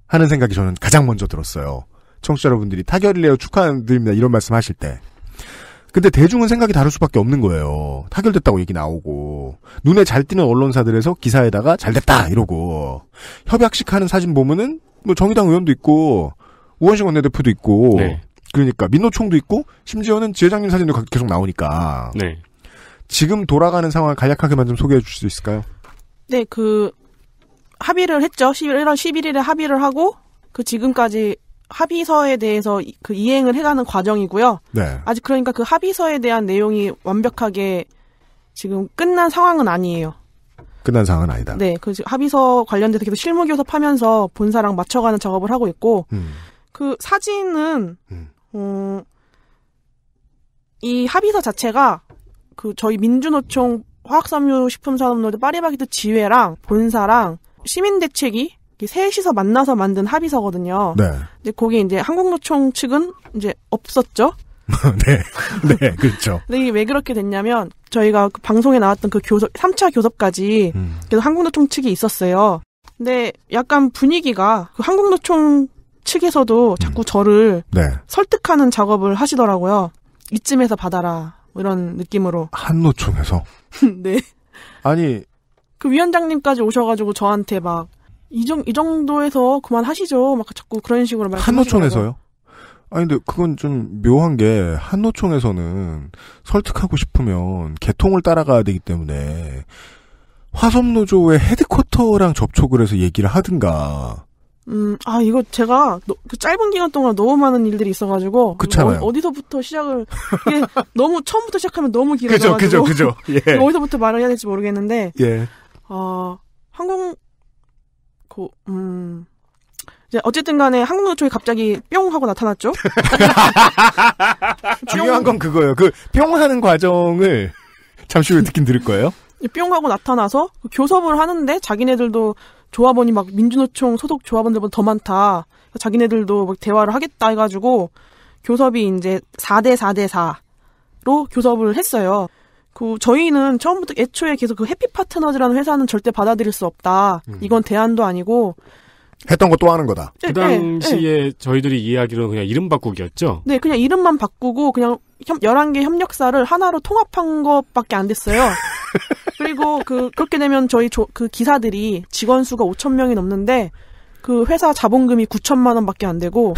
하는 생각이 저는 가장 먼저 들었어요. 청취자 여러분들이 타결을 해요. 축하드립니다. 이런 말씀 하실 때. 근데 대중은 생각이 다를 수밖에 없는 거예요. 타결됐다고 얘기 나오고. 눈에 잘 띄는 언론사들에서 기사에다가 잘 됐다 이러고. 협약식 하는 사진 보면은 뭐 정의당 의원도 있고 우원식 원내대표도 있고. 네. 그러니까 민노총도 있고 심지어는 지회장님 사진도 계속 나오니까. 네. 지금 돌아가는 상황을 간략하게만 좀 소개해 주실 수 있을까요? 네. 그... 합의를 했죠. 십일월 십일일에 합의를 하고 그 지금까지 합의서에 대해서 그 이행을 해가는 과정이고요. 네. 아직 그러니까 그 합의서에 대한 내용이 완벽하게 지금 끝난 상황은 아니에요. 끝난 상황은 아니다. 네. 그 합의서 관련돼서 계속 실무교섭하면서 본사랑 맞춰가는 작업을 하고 있고 음. 그 사진은 음. 어, 이 합의서 자체가 그 저희 민주노총 화학섬유식품산업노조 파리바게뜨 지회랑 본사랑 시민대책위 셋이서 만나서 만든 합의서거든요. 네. 근데 거기에 이제 한국노총 측은 이제 없었죠. 네, 네, 그렇죠. 근데 이게 왜 그렇게 됐냐면 저희가 그 방송에 나왔던 그 교섭, 삼 차 교섭까지 음. 계속 한국노총 측이 있었어요. 근데 약간 분위기가 그 한국노총 측에서도 자꾸 음. 저를 네. 설득하는 작업을 하시더라고요. 이쯤에서 받아라. 이런 느낌으로. 한노총에서? 네. 아니. 그 위원장님까지 오셔가지고 저한테 막, 이, 정, 이 정도에서 그만하시죠. 막 자꾸 그런 식으로 말씀하시고. 한노총에서요? 아니, 근데 그건 좀 묘한 게, 한노총에서는 설득하고 싶으면 개통을 따라가야 되기 때문에, 화섬노조의 헤드쿼터랑 접촉을 해서 얘기를 하든가. 음, 아, 이거 제가 너, 그 짧은 기간 동안 너무 많은 일들이 있어가지고. 그렇잖아요. 어, 어디서부터 시작을. 이게 너무, 처음부터 시작하면 너무 길어져가지고. 그죠, 그죠, 그죠. 예. 어디서부터 말을 해야 될지 모르겠는데. 예. 어, 한국, 그, 음. 이제 어쨌든 간에 한국노총이 갑자기 뿅 하고 나타났죠? 중요한 건 그거예요. 그 뿅 하는 과정을 잠시 후에 듣긴 들을 거예요. 뿅 하고 나타나서 교섭을 하는데 자기네들도 조합원이 막 민주노총 소속 조합원들보다 더 많다. 자기네들도 막 대화를 하겠다 해가지고 교섭이 이제 사 대 사 대 사로 교섭을 했어요. 그 저희는 처음부터 애초에 계속 그 해피파트너즈라는 회사는 절대 받아들일 수 없다. 음. 이건 대안도 아니고. 했던 거 또 하는 거다. 네, 그 당시에 네, 네. 저희들이 이해하기로는 그냥 이름 바꾸기였죠? 네, 그냥 이름만 바꾸고 그냥 열한 개 협력사를 하나로 통합한 것밖에 안 됐어요. 그리고 그 그렇게 되면 저희 조, 그 기사들이 직원 수가 오천 명이 넘는데 그 회사 자본금이 구천만 원밖에 안 되고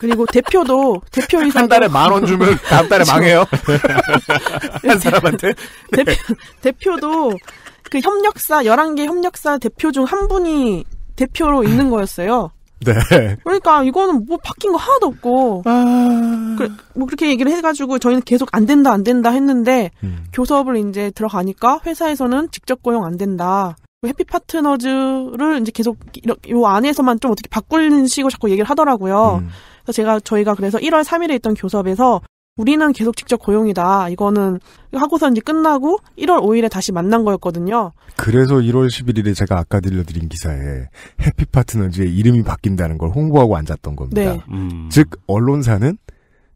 그리고 대표도 대표이사 한 달에 만 원 주면 다음 달에 망해요. 한 사람한테 네. 대표, 대표도 그 협력사 열한 개 협력사 대표 중 한 분이 대표로 있는 거였어요. 네. 그러니까 이거는 뭐 바뀐 거 하나도 없고 아... 그래, 뭐 그렇게 얘기를 해가지고 저희는 계속 안 된다 안 된다 했는데 음. 교섭을 이제 들어가니까 회사에서는 직접 고용 안 된다. 해피파트너즈를 이제 계속 이 안에서만 좀 어떻게 바꾸는 식으로 자꾸 얘기를 하더라고요. 음. 그래서 제가 저희가 그래서 일월 삼일에 있던 교섭에서 우리는 계속 직접 고용이다. 이거는 하고서 이제 끝나고 일월 오일에 다시 만난 거였거든요. 그래서 일월 십일일에 제가 아까 들려드린 기사에 해피파트너즈의 이름이 바뀐다는 걸 홍보하고 앉았던 겁니다. 네. 음. 즉 언론사는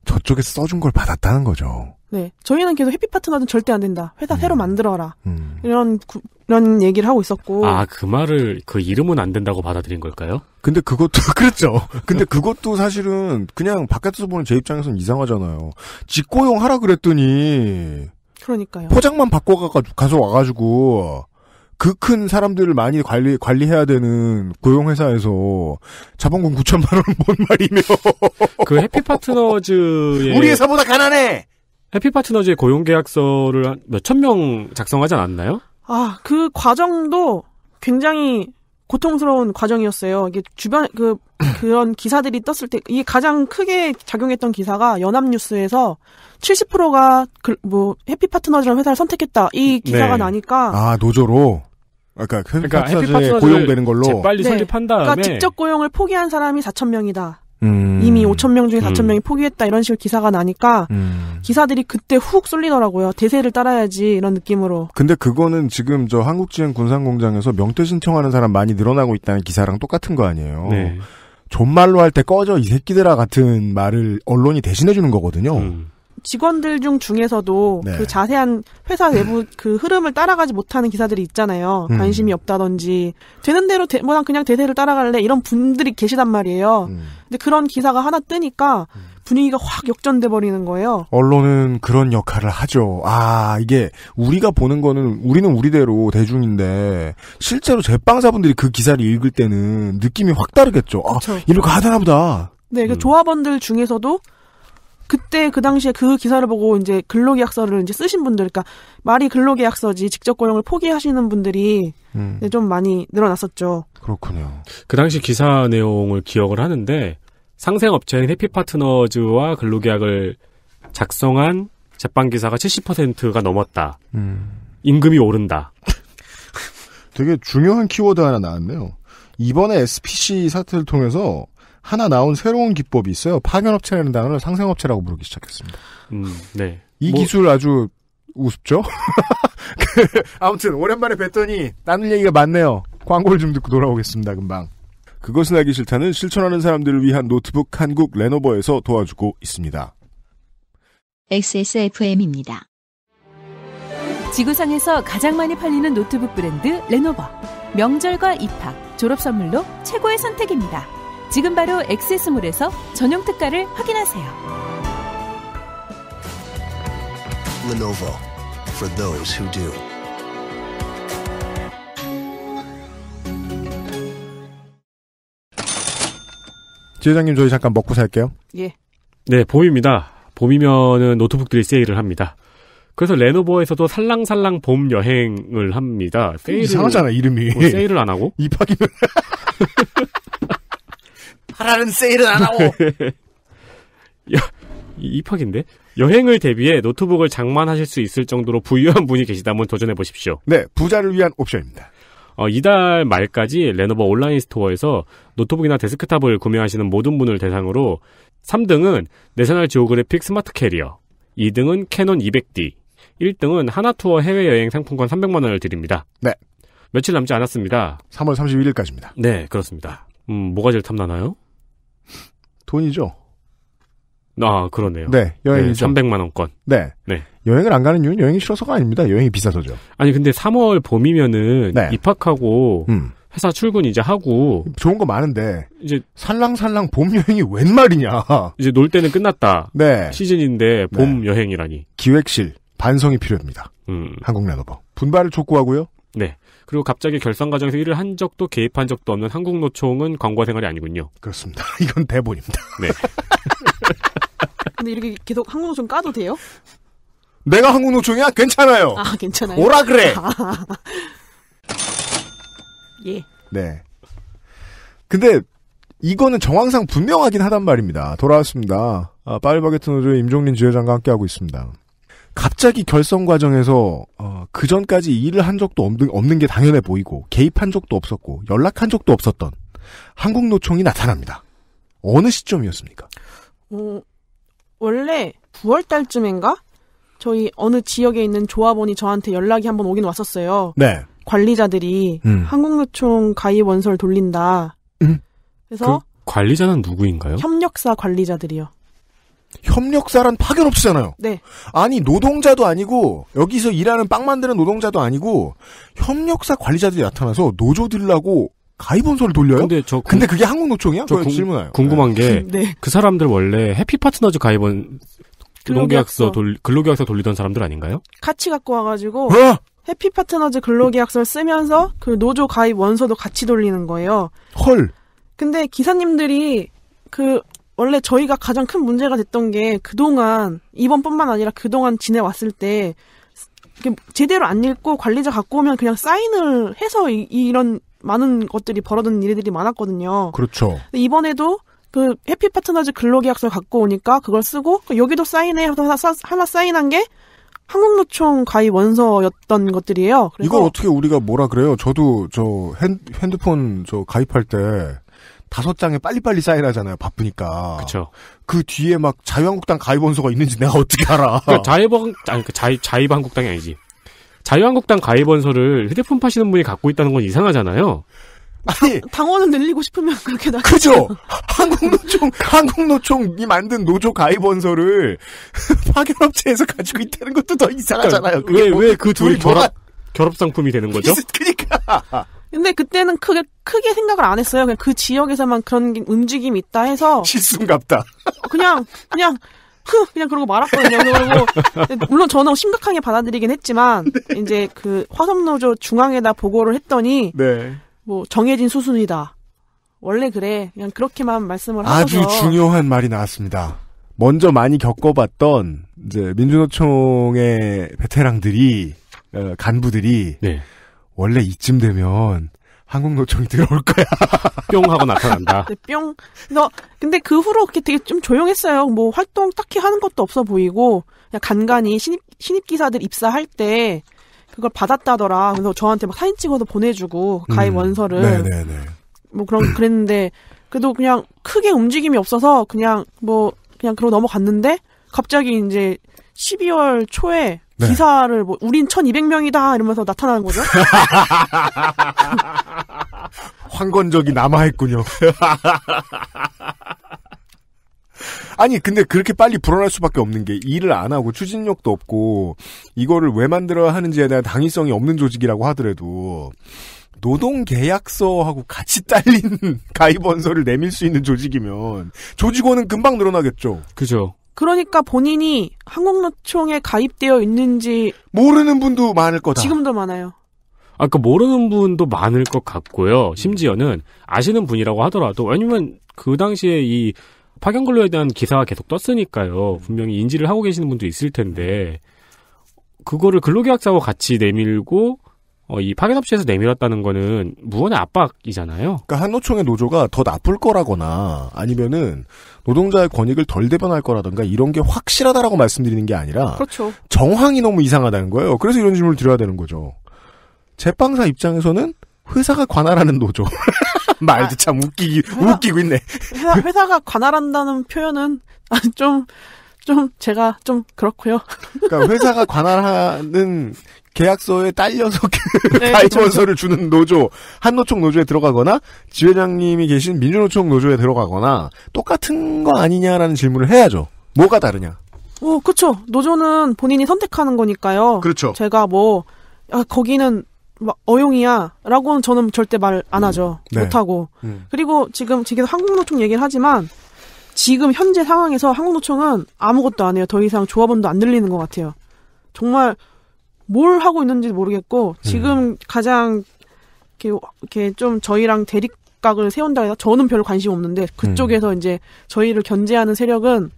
저쪽에서 써준 걸 받았다는 거죠. 네, 저희는 계속 해피파트너즈는 절대 안 된다. 회사 음. 새로 만들어라. 음. 이런 구, 이런 얘기를 하고 있었고. 아, 그 말을 그 이름은 안 된다고 받아들인 걸까요? 근데 그것도 그렇죠. 근데 그것도 사실은 그냥 바깥에서 보는 제 입장에서는 이상하잖아요. 직고용 하라 그랬더니. 그러니까요. 포장만 바꿔가가지고 가서 와가지고 그 큰 사람들을 많이 관리 관리해야 되는 고용 회사에서 자본금 구천만 원 뭔 말이며. 그 해피파트너즈의 우리 회사보다 가난해. 해피파트너즈의 고용계약서를 몇천 명 작성하지 않았나요? 아, 그 과정도 굉장히 고통스러운 과정이었어요. 이게 주변, 그, 그런 기사들이 떴을 때, 이게 가장 크게 작용했던 기사가 연합뉴스에서 칠십 퍼센트가 그, 뭐, 해피파트너즈라는 회사를 선택했다. 이 기사가 네. 나니까. 아, 노조로? 그러니까, 그러니까 해피파트너즈에 고용되는 걸로. 재빨리 네. 설립한 다음에. 그러니까 직접 고용을 포기한 사람이 사천 명이다. 음. 이미 오천 명 중에 사천 명이 음. 포기했다 이런 식으로 기사가 나니까 음. 기사들이 그때 훅 쏠리더라고요. 대세를 따라야지 이런 느낌으로. 근데 그거는 지금 저 한국지행 군산공장에서 명퇴 신청하는 사람 많이 늘어나고 있다는 기사랑 똑같은 거 아니에요. 네. 존말로 할 때 꺼져 이 새끼들아 같은 말을 언론이 대신해 주는 거거든요. 음. 직원들 중 중에서도 네. 그 자세한 회사 내부 그 흐름을 따라가지 못하는 기사들이 있잖아요. 음. 관심이 없다든지 되는 대로 대, 뭐 난 그냥 대세를 따라갈래 이런 분들이 계시단 말이에요. 음. 근데 그런 기사가 하나 뜨니까 분위기가 확 역전돼 버리는 거예요. 언론은 그런 역할을 하죠. 아, 이게 우리가 보는 거는 우리는 우리대로 대중인데 실제로 제빵사분들이 그 기사를 읽을 때는 느낌이 확 다르겠죠. 아, 이렇게 하더나 보다. 네, 그 음. 조합원들 중에서도 그때 그 당시에 그 기사를 보고 이제 근로계약서를 이제 쓰신 분들, 그러니까 말이 근로계약서지 직접 고용을 포기하시는 분들이 음. 좀 많이 늘어났었죠. 그렇군요. 그 당시 기사 내용을 기억을 하는데 상생업체인 해피파트너즈와 근로계약을 작성한 제빵기사가 칠십 퍼센트가 넘었다. 음. 임금이 오른다. 되게 중요한 키워드 하나 나왔네요. 이번에 에스피씨 사태를 통해서 하나 나온 새로운 기법이 있어요. 파견업체라는 단어를 상생업체라고 부르기 시작했습니다. 음, 네. 이 뭐... 기술 아주 우습죠? 아무튼 오랜만에 뵀더니 나눌 얘기가 많네요. 광고를 좀 듣고 돌아오겠습니다. 금방. 그것은 알기 싫다는 실천하는 사람들을 위한 노트북 한국 레노버에서 도와주고 있습니다. 엑스에스에프엠입니다. 지구상에서 가장 많이 팔리는 노트북 브랜드 레노버. 명절과 입학, 졸업 선물로 최고의 선택입니다. 지금 바로 엑세스몰에서 전용 특가를 확인하세요. Lenovo for those who do. 지회장님, 저희 잠깐 먹고 살게요. 예. 네, 봄입니다. 봄이면은 노트북들이 세일을 합니다. 그래서 레노버에서도 살랑살랑 봄 여행을 합니다. 세일을 이상하잖아, 이름이. 뭐 세일을 안 하고? 입학이면. 하라는 세일은 안 하고. 야, 입학인데? 여행을 대비해 노트북을 장만하실 수 있을 정도로 부유한 분이 계시다면 도전해보십시오. 네, 부자를 위한 옵션입니다. 어, 이달 말까지 레노버 온라인 스토어에서 노트북이나 데스크탑을 구매하시는 모든 분을 대상으로 삼 등은 내셔널 지오그래픽 스마트 캐리어, 이 등은 캐논 이백 디, 일 등은 하나투어 해외여행 상품권 삼백만 원을 드립니다. 네. 며칠 남지 않았습니다. 삼월 삼십일일까지입니다. 네, 그렇습니다. 음, 뭐가 제일 탐나나요? 돈이죠. 아, 그러네요. 네, 여행이죠. 네, 삼백만 원권. 네. 네. 여행을 안 가는 이유는 여행이 싫어서가 아닙니다. 여행이 비싸서죠. 아니, 근데 삼월 봄이면은, 네. 입학하고, 음. 회사 출근 이제 하고. 좋은 거 많은데, 이제, 살랑살랑 봄 여행이 웬 말이냐. 이제 놀 때는 끝났다. 네. 시즌인데, 봄 네. 여행이라니. 기획실, 반성이 필요합니다. 음. 한국 레노버. 분발을 촉구하고요. 네. 그리고 갑자기 결성 과정에서 일을 한 적도 개입한 적도 없는 한국노총은 광고화 생활이 아니군요. 그렇습니다. 이건 대본입니다. 네. 근데 이렇게 계속 한국노총 까도 돼요? 내가 한국노총이야? 괜찮아요. 아, 괜찮아요. 오라 그래. 아. 예. 네. 근데 이거는 정황상 분명하긴 하단 말입니다. 돌아왔습니다. 아, 파리바게뜨 노조의 임종린 지회장과 함께하고 있습니다. 갑자기 결성 과정에서 어, 그전까지 일을 한 적도 없는, 없는 게 당연해 보이고 개입한 적도 없었고 연락한 적도 없었던 한국노총이 나타납니다. 어느 시점이었습니까? 어, 원래 구월 달쯤인가 저희 어느 지역에 있는 조합원이 저한테 연락이 한번 오긴 왔었어요. 네. 관리자들이 음. 한국노총 가입 원서를 돌린다. 음? 그래서 그 관리자는 누구인가요? 협력사 관리자들이요. 협력사란 파견 없잖아요. 네. 아니 노동자도 아니고 여기서 일하는 빵 만드는 노동자도 아니고 협력사 관리자들이 나타나서 노조 들라고 가입원서를 돌려요? 근데, 저 근데 그게 한국노총이야? 저 질문해요. 궁금한 네. 게 네. 그 사람들 원래 해피파트너즈 가입원 근로계약서 돌 근로계약서 돌리던 사람들 아닌가요? 같이 갖고 와가지고 어? 해피파트너즈 근로계약서를 쓰면서 그 노조 가입 원서도 같이 돌리는 거예요. 헐. 근데 기사님들이 그 원래 저희가 가장 큰 문제가 됐던 게 그동안 이번뿐만 아니라 그동안 지내왔을 때 제대로 안 읽고 관리자 갖고 오면 그냥 사인을 해서 이, 이런 많은 것들이 벌어지는 일들이 많았거든요. 그렇죠. 이번에도 그 해피파트너즈 근로계약서 갖고 오니까 그걸 쓰고 여기도 사인해 하나, 하나 사인한 게 한국노총 가입 원서였던 것들이에요. 그래서 이걸 어떻게 우리가 뭐라 그래요? 저도 저 핸, 핸드폰 저 가입할 때 다섯 장에 빨리빨리 사인하잖아요. 바쁘니까. 그렇죠. 그 뒤에 막 자유한국당 가입 원서가 있는지 내가 어떻게 알아? 그러니까 자유방 아니 그 자유 자유한국당이 아니지. 자유한국당 가입 원서를 휴대폰 파시는 분이 갖고 있다는 건 이상하잖아요. 아니 당, 당원을 늘리고 싶으면 그렇게 나. 그죠. 한국노총 한국노총이 만든 노조 가입 원서를 파견업체에서 가지고 있다는 것도 더 이상하잖아요. 왜 왜 그 둘이 결합 결합 상품이 되는 거죠? 그러니까. 근데 그때는 크게 크게 생각을 안 했어요. 그냥 그 지역에서만 그런 움직임이 있다 해서 실수인갑다. 그냥 그냥 흐 그냥 그러고 말았거든요. 그리고 물론 저는 심각하게 받아들이긴 했지만 네. 이제 그 화섬노조 중앙에다 보고를 했더니 네. 뭐 정해진 수순이다. 원래 그래. 그냥 그렇게만 말씀을 하셔서 아주 중요한 말이 나왔습니다. 먼저 많이 겪어봤던 이제 민주노총의 베테랑들이 간부들이. 네. 원래 이쯤 되면 한국노총이 들어올 거야. 뿅 하고 나타난다. 네, 뿅. 그래서 근데 그 후로 그게 되게 좀 조용했어요. 뭐 활동 딱히 하는 것도 없어 보이고 그냥 간간이 신입 신입 기사들 입사할 때 그걸 받았다더라. 그래서 저한테 막 사진 찍어서 보내주고 가입 음, 원서를. 네네네. 뭐 그런 그랬는데 그래도 그냥 크게 움직임이 없어서 그냥 뭐 그냥 그러고 넘어갔는데 갑자기 이제 십이월 초에. 네. 기사를 뭐 우린 천이백 명이다 이러면서 나타나는 거죠. 황건적이 남아있군요. 아니 근데 그렇게 빨리 불어날 수밖에 없는 게 일을 안 하고 추진력도 없고 이거를 왜 만들어야 하는지에 대한 당위성이 없는 조직이라고 하더라도 노동계약서하고 같이 딸린 가입원서를 내밀 수 있는 조직이면 조직원은 금방 늘어나겠죠. 그죠. 그러니까 본인이 한국노총에 가입되어 있는지 모르는 분도 많을 거다. 지금도 많아요. 아까 그러니까 모르는 분도 많을 것 같고요. 심지어는 아시는 분이라고 하더라도 왜냐면 그 당시에 이 파견근로에 대한 기사가 계속 떴으니까요. 분명히 인지를 하고 계시는 분도 있을 텐데 그거를 근로계약서하고 같이 내밀고 어, 이 파견업체에서 내밀었다는 거는 무언의 압박이잖아요. 그러니까 한노총의 노조가 더 나쁠 거라거나 아니면은 노동자의 권익을 덜 대변할 거라든가 이런 게 확실하다라고 말씀드리는 게 아니라 그렇죠. 정황이 너무 이상하다는 거예요. 그래서 이런 질문을 드려야 되는 거죠. 제빵사 입장에서는 회사가 관할하는 노조. 말도 참 웃기기, 회사, 웃기고 있네. 회사, 회사가 관할한다는 표현은 좀, 좀 제가 좀 그렇고요. 그러니까 회사가 관할하는 계약서에 딸려서 네, 가입원서를 주는 노조, 한노총 노조에 들어가거나 지회장님이 계신 민주노총 노조에 들어가거나 똑같은 거 아니냐라는 질문을 해야죠. 뭐가 다르냐? 어, 그렇죠. 노조는 본인이 선택하는 거니까요. 그렇죠. 제가 뭐 아, 거기는 막 어용이야라고는 저는 절대 말 안 하죠. 음, 네. 못 하고. 음. 그리고 지금 지금 한국노총 얘기를 하지만 지금 현재 상황에서 한국노총은 아무것도 안 해요. 더 이상 조합원도 안 늘리는 것 같아요. 정말. 뭘 하고 있는지 모르겠고 지금 음. 가장 이렇게, 이렇게 좀 저희랑 대립각을 세운다 해서 저는 별로 관심 없는데 그쪽에서 음. 이제 저희를 견제하는 세력은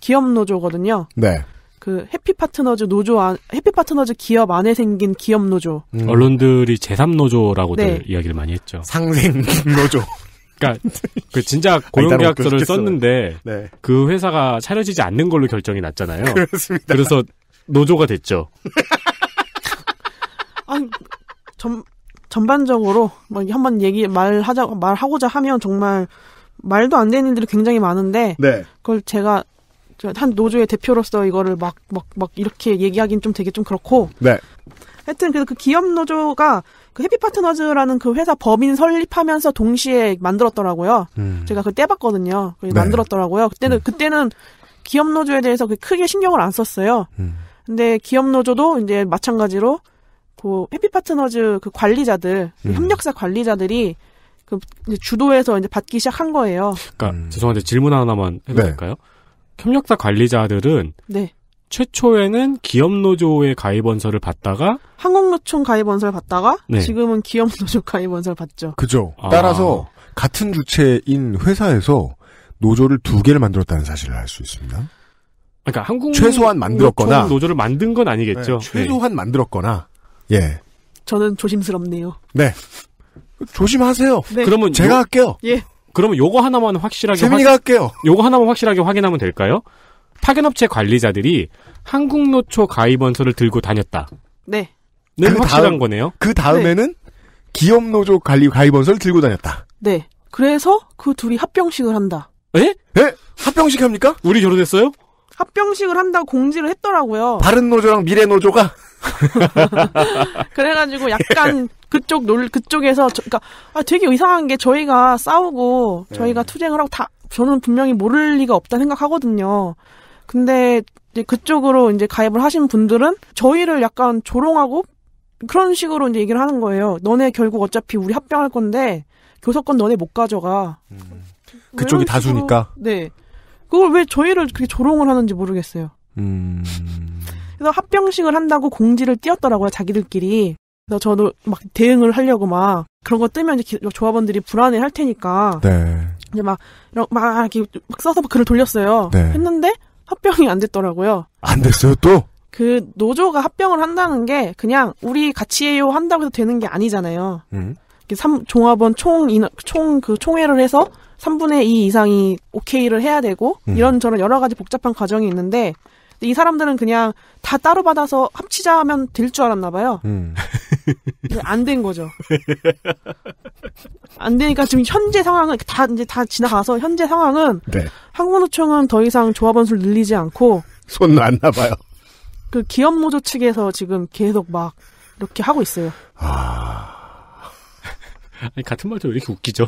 기업 노조거든요. 네. 그 해피파트너즈 노조 안 해피파트너즈 기업 안에 생긴 기업 노조. 음. 언론들이 제삼 노조라고들 네. 이야기를 많이 했죠. 상생 노조. 그러니까 그 진짜 고용계약서를 아니, 썼는데 네. 그 회사가 차려지지 않는 걸로 결정이 났잖아요. 그렇습니다. 그래서 노조가 됐죠. 아니, 전, 전반적으로, 뭐, 한번 얘기, 말하자, 말하고자 하면 정말, 말도 안 되는 일들이 굉장히 많은데, 네. 그걸 제가, 한 노조의 대표로서 이거를 막, 막, 막, 이렇게 얘기하긴 좀 되게 좀 그렇고, 네. 하여튼, 그래서 그 기업 노조가, 그 해피파트너즈라는 그 회사 법인 설립하면서 동시에 만들었더라고요. 음. 제가 그걸 떼봤거든요. 네. 만들었더라고요. 그때는, 음. 그때는, 기업 노조에 대해서 크게 신경을 안 썼어요. 음. 근데 기업 노조도 이제 마찬가지로 그 해피파트너즈 그 관리자들, 음. 협력사 관리자들이 그 주도해서 이제 받기 시작한 거예요. 그러니까 음. 죄송한데 질문 하나만 해도 네. 될까요? 협력사 관리자들은 네. 최초에는 기업 노조의 가입원서를 받다가 한국노총 가입원서를 받다가 네. 지금은 기업 노조 가입원서를 받죠. 그죠. 아. 따라서 같은 주체인 회사에서 노조를 두 개를 만들었다는 사실을 알 수 있습니다. 그러니까 한국 최소한 만들었거나 노조를 만든 건 아니겠죠. 네, 최소한 네. 만들었거나. 예. 저는 조심스럽네요. 네. 조심하세요. 네. 그러면 제가 요, 할게요. 예. 그러면 요거 하나만 확실하게 세민이가 확, 할게요. 요거 하나만 확실하게 확인하면 될까요? 파견업체 관리자들이 한국노초 가입원서를 들고 다녔다. 네. 는 그 확실한 다음, 거네요. 그 다음에는 네. 기업노조 관리 가입원서를 들고 다녔다. 네. 그래서 그 둘이 합병식을 한다. 예? 예? 합병식 합니까? 우리 결혼했어요? 합병식을 한다고 공지를 했더라고요. 바른노조랑 미래노조가? 그래가지고 약간 그쪽 놀, 그쪽에서, 저, 그러니까, 아, 되게 이상한 게 저희가 싸우고, 저희가 네. 투쟁을 하고 다, 저는 분명히 모를 리가 없다 생각하거든요. 근데 이제 그쪽으로 이제 가입을 하신 분들은 저희를 약간 조롱하고 그런 식으로 이제 얘기를 하는 거예요. 너네 결국 어차피 우리 합병할 건데, 교섭권 너네 못 가져가. 음. 그쪽이 다수니까? 네. 그걸 왜 저희를 그렇게 조롱을 하는지 모르겠어요. 음. 그래서 합병식을 한다고 공지를 띄웠더라고요, 자기들끼리. 그래서 저도 막 대응을 하려고 막 그런 거 뜨면 이제 조합원들이 불안해 할 테니까. 네. 이제 막, 막 이렇게 막 써서 막 글을 돌렸어요. 네. 했는데 합병이 안 됐더라고요. 안 됐어요, 또? 그 노조가 합병을 한다는 게 그냥 우리 같이 해요 한다고 해서 되는 게 아니잖아요. 음. 삼, 종합원 총, 총, 그 총회를 해서 삼분의 이 이상이 오케이를 해야 되고, 음. 이런저런 여러 가지 복잡한 과정이 있는데, 이 사람들은 그냥 다 따로 받아서 합치자 하면 될 줄 알았나 봐요. 음. 안 된 거죠. 안 되니까 지금 현재 상황은, 다, 이제 다 지나가서 현재 상황은, 네. 한국노총은 더 이상 조합원 수를 늘리지 않고, 손 놨나 봐요. 그 기업 노조 측에서 지금 계속 막 이렇게 하고 있어요. 아. 아니, 같은 말도 왜 이렇게 웃기죠?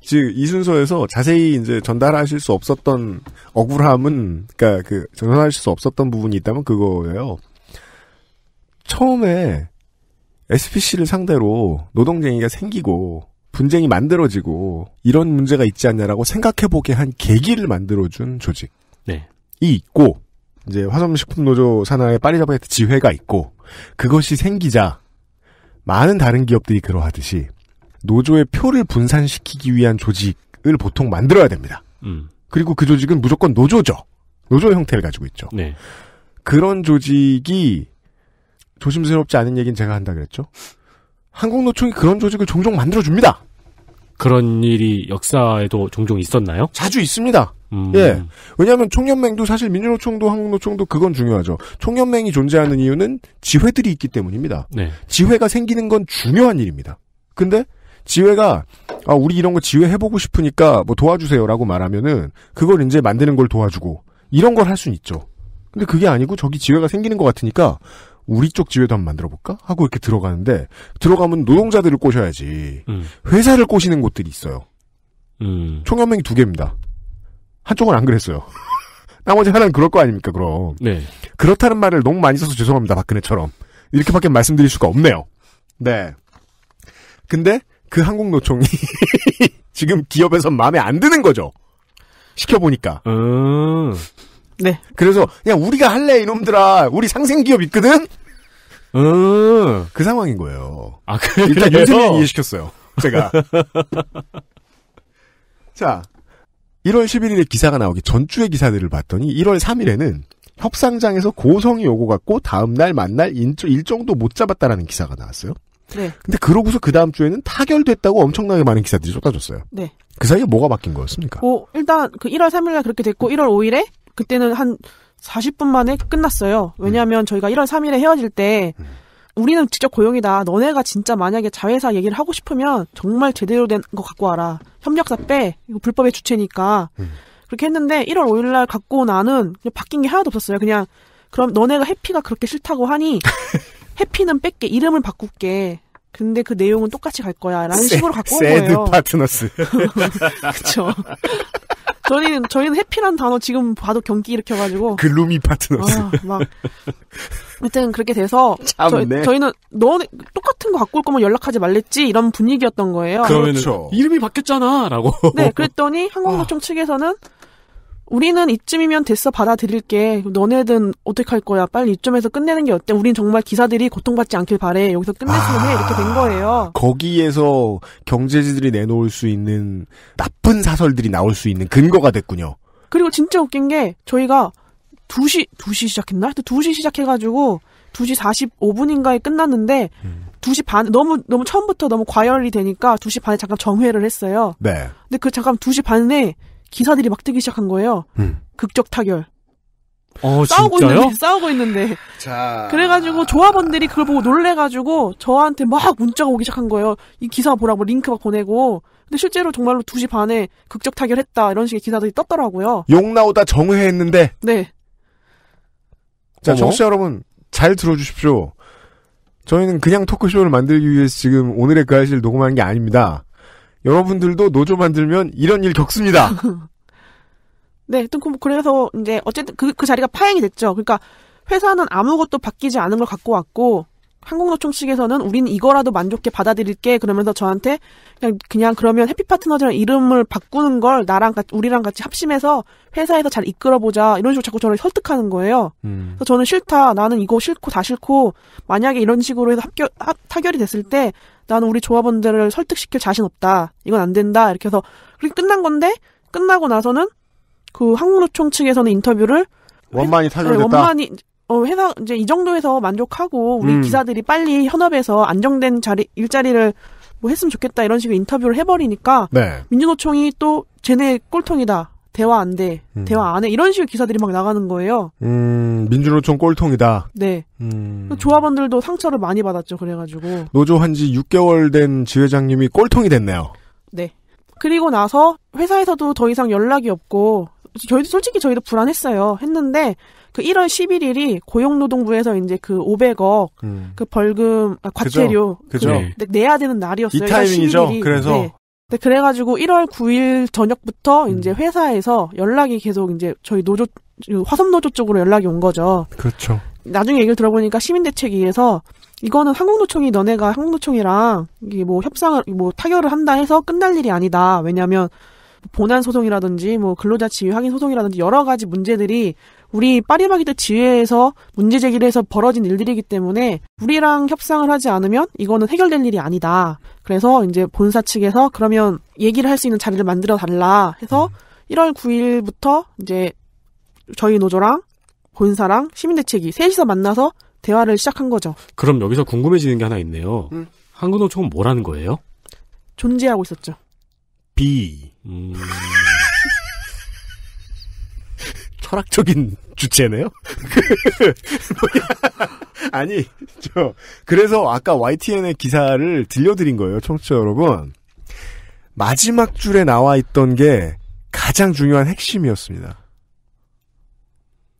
지금 이 순서에서 자세히 이제 전달하실 수 없었던 억울함은, 그러니까 그 전달하실 수 없었던 부분이 있다면 그거예요. 처음에 에스피씨를 상대로 노동쟁의가 생기고 분쟁이 만들어지고 이런 문제가 있지 않냐라고 생각해보게 한 계기를 만들어준 조직이 네. 있고, 이제 화섬식품노조 산하의 파리바게뜨 지회가 있고, 그것이 생기자. 많은 다른 기업들이 그러하듯이 노조의 표를 분산시키기 위한 조직을 보통 만들어야 됩니다. 음. 그리고 그 조직은 무조건 노조죠. 노조의 형태를 가지고 있죠. 네. 그런 조직이 조심스럽지 않은 얘기는 제가 한다 그랬죠. 한국노총이 그런 조직을 종종 만들어줍니다. 그런 일이 역사에도 종종 있었나요? 자주 있습니다. 음. 예. 왜냐하면 총연맹도 사실 민주노총도 한국노총도 그건 중요하죠. 총연맹이 존재하는 이유는 지회들이 있기 때문입니다. 네. 지회가 생기는 건 중요한 일입니다. 근데 지회가 아 우리 이런 거 지회 해보고 싶으니까 뭐 도와주세요라고 말하면은 그걸 이제 만드는 걸 도와주고 이런 걸 할 수는 있죠. 근데 그게 아니고 저기 지회가 생기는 것 같으니까 우리 쪽 지회도 한번 만들어볼까? 하고 이렇게 들어가는데 들어가면 노동자들을 꼬셔야지. 음. 회사를 꼬시는 곳들이 있어요. 음. 총연맹이 두 개입니다. 한쪽은 안 그랬어요. 나머지 하나는 그럴 거 아닙니까, 그럼. 네. 그렇다는 말을 너무 많이 써서 죄송합니다, 박근혜처럼. 이렇게밖에 말씀드릴 수가 없네요. 네. 근데 그 한국노총이 지금 기업에서 마음에 안 드는 거죠. 시켜보니까. 음. 네. 그래서 그냥 우리가 할래 이놈들아. 우리 상생기업 있거든. 음. 그 상황인 거예요. 아, 그래요? 일단 윤세민 이해시켰어요. 제가. 자. 일월 십일일에 기사가 나오기 전주의 기사들을 봤더니 일월 삼일에는 협상장에서 고성이 오고 갔고 다음날 만날 일정도 못 잡았다라는 기사가 나왔어요. 네. 근데 그러고서 그 다음 주에는 타결됐다고 엄청나게 많은 기사들이 쏟아졌어요. 네. 그 사이에 뭐가 바뀐 거였습니까? 어, 일단 그 일월 삼일날 그렇게 됐고 일월 오일에 그때는 한 사십 분 만에 끝났어요. 왜냐하면 음. 저희가 일월 삼일에 헤어질 때 음. 우리는 직접 고용이다. 너네가 진짜 만약에 자회사 얘기를 하고 싶으면 정말 제대로 된 거 갖고 와라. 협력사 빼. 이거 불법의 주체니까. 음. 그렇게 했는데 일월 오일날 갖고 나는 그냥 바뀐 게 하나도 없었어요. 그냥 그럼 너네가 해피가 그렇게 싫다고 하니 해피는 뺄게. 이름을 바꿀게. 근데 그 내용은 똑같이 갈 거야. 라는 세, 식으로 갖고 온 거예요. 새드 파트너스. 그쵸. 저희는, 저희는 해피란 단어 지금 봐도 경기 일으켜가지고. 글루미 파트너즈. 아, 막. 하여튼 그렇게 돼서. 저희, 저희는 너 똑같은 거 갖고 올 거면 연락하지 말랬지 이런 분위기였던 거예요. 그렇죠. 이름이 바뀌었잖아 라고. 네, 그랬더니 한국노총 아. 측에서는 우리는 이쯤이면 됐어 받아들일게. 너네든 어떻게 할 거야. 빨리 이쯤에서 끝내는 게 어때. 우린 정말 기사들이 고통받지 않길 바래. 여기서 끝냈으면 아, 해. 이렇게 된 거예요. 거기에서 경제지들이 내놓을 수 있는 나쁜 사설들이 나올 수 있는 근거가 됐군요. 그리고 진짜 웃긴 게 저희가 두 시, 두 시 시작했나? 하여튼 두 시 시작해가지고 두 시 사십오 분인가에 끝났는데 음. 두 시 반, 너무, 너무 처음부터 너무 과열이 되니까 두 시 반에 잠깐 정회를 했어요. 네. 근데 그 잠깐 두 시 반에 기사들이 막 뜨기 시작한 거예요. 음. 극적 타결. 어, 싸우고 진짜요? 있는데, 싸우고 있는데. 자. 그래가지고 조합원들이 그걸 보고 놀래가지고 저한테 막 문자가 오기 시작한 거예요. 이 기사 보라고 링크 막 보내고. 근데 실제로 정말로 두 시 반에 극적 타결했다. 이런 식의 기사들이 떴더라고요. 욕 나오다 정회했는데. 네. 자, 청취자 여러분, 잘 들어주십시오. 저희는 그냥 토크쇼를 만들기 위해서 지금 오늘의 그 아이씨를 녹음하는 게 아닙니다. 여러분들도 노조 만들면 이런 일 겪습니다. 네, 그래서 이제 어쨌든 그, 그 자리가 파행이 됐죠. 그러니까 회사는 아무것도 바뀌지 않은 걸 갖고 왔고 한국노총 측에서는 우린 이거라도 만족해 받아들일게 그러면서 저한테 그냥, 그냥 그러면 해피파트너즈라는 이름을 바꾸는 걸 나랑 같이, 우리랑 같이 합심해서 회사에서 잘 이끌어보자 이런 식으로 자꾸 저를 설득하는 거예요. 음. 그래서 저는 싫다. 나는 이거 싫고 다 싫고 만약에 이런 식으로 해서 합결, 합, 타결이 됐을 때 나는 우리 조합원들을 설득시킬 자신 없다. 이건 안 된다. 이렇게 해서 그렇게 끝난 건데 끝나고 나서는 그 한국노총 측에서는 인터뷰를 원만히 타결됐다. 원만히 어, 회사, 이제 이 정도에서 만족하고, 우리 음. 기사들이 빨리 현업에서 안정된 자리, 일자리를 뭐 했으면 좋겠다, 이런 식으로 인터뷰를 해버리니까, 네. 민주노총이 또, 쟤네 꼴통이다. 대화 안 돼. 음. 대화 안 해. 이런 식으로 기사들이 막 나가는 거예요. 음, 민주노총 꼴통이다. 네. 음. 조합원들도 상처를 많이 받았죠, 그래가지고. 노조 한 지 육 개월 된 지회장님이 꼴통이 됐네요. 네. 그리고 나서, 회사에서도 더 이상 연락이 없고, 저희도 솔직히 저희도 불안했어요. 했는데, 그 일월 십일일이 고용노동부에서 이제 그 오백억 음. 그 벌금 아, 과태료 그죠? 그죠? 그 내야 되는 날이었어요. 이 타이밍이죠. 십일일이. 그래서 네. 네, 그래가지고 일월 구일 저녁부터 음. 이제 회사에서 연락이 계속 이제 저희 노조 화섬노조 쪽으로 연락이 온 거죠. 그렇죠. 나중에 얘기를 들어보니까 시민대책위에서 이거는 한국노총이 너네가 한국노총이랑 이게 뭐 협상을 뭐 타결을 한다 해서 끝날 일이 아니다. 왜냐하면 본안 소송이라든지 뭐 근로자 지위 확인 소송이라든지 여러 가지 문제들이 우리 파리바게뜨 지회에서 문제 제기를 해서 벌어진 일들이기 때문에 우리랑 협상을 하지 않으면 이거는 해결될 일이 아니다. 그래서 이제 본사 측에서 그러면 얘기를 할 수 있는 자리를 만들어 달라 해서 음. 일월 구일부터 이제 저희 노조랑 본사랑 시민대책위 셋이서 만나서 대화를 시작한 거죠. 그럼 여기서 궁금해지는 게 하나 있네요. 음. 한국노총은 뭐라는 거예요? 존재하고 있었죠. B. 음... 철학적인 주체네요? 아니, 저, 그래서 아까 와이티엔의 기사를 들려드린 거예요, 청취자 여러분. 마지막 줄에 나와 있던 게 가장 중요한 핵심이었습니다.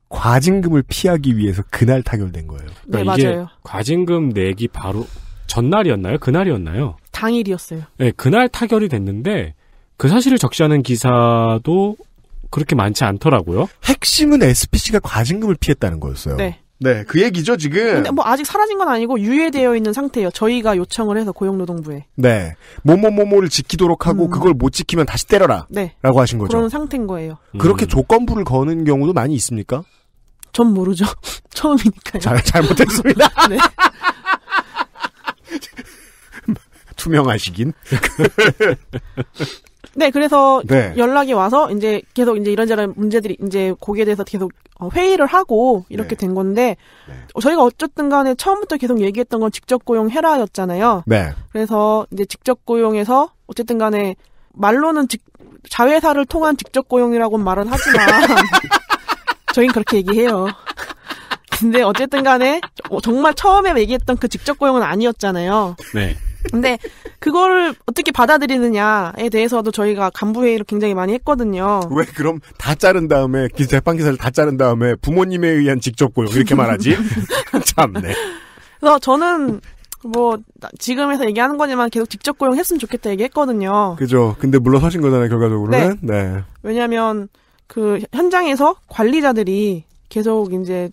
과징금을 피하기 위해서 그날 타결된 거예요. 그러니까 네, 맞아요. 이게 과징금 내기 바로 전날이었나요? 그날이었나요? 당일이었어요. 네, 그날 타결이 됐는데 그 사실을 적시하는 기사도 그렇게 많지 않더라고요. 핵심은 에스피씨가 과징금을 피했다는 거였어요. 네. 네, 그 얘기죠, 지금. 근데 뭐 아직 사라진 건 아니고 유예되어 있는 상태예요. 저희가 요청을 해서 고용노동부에. 네. 뭐뭐뭐뭐를 지키도록 하고 음. 그걸 못 지키면 다시 때려라. 네. 라고 하신 거죠. 그런 상태인 거예요. 음. 그렇게 조건부를 거는 경우도 많이 있습니까? 전 모르죠. 처음이니까요. 잘, 잘못했습니다. 네. 투명하시긴. 네, 그래서 네. 연락이 와서 이제 계속 이제 이런저런 문제들이 이제 거기에 대해서 계속 회의를 하고 이렇게 네. 된 건데 네. 저희가 어쨌든 간에 처음부터 계속 얘기했던 건 직접 고용 해라였잖아요. 네. 그래서 이제 직접 고용에서 어쨌든 간에 말로는 직, 자회사를 통한 직접 고용이라고 말은 하지만 저희는 그렇게 얘기해요. 근데 어쨌든 간에 정말 처음에 얘기했던 그 직접 고용은 아니었잖아요. 네. 근데 그거를 어떻게 받아들이느냐에 대해서도 저희가 간부회의를 굉장히 많이 했거든요. 왜 그럼 다 자른 다음에 대판기사를 다 자른 다음에 부모님에 의한 직접 고용 이렇게 말하지? 참네. 그래서 저는 뭐 지금에서 얘기하는 거지만 계속 직접 고용했으면 좋겠다 얘기했거든요. 그죠. 근데 물러서신 거잖아요, 결과적으로는. 네. 네. 왜냐하면 그 현장에서 관리자들이 계속 이제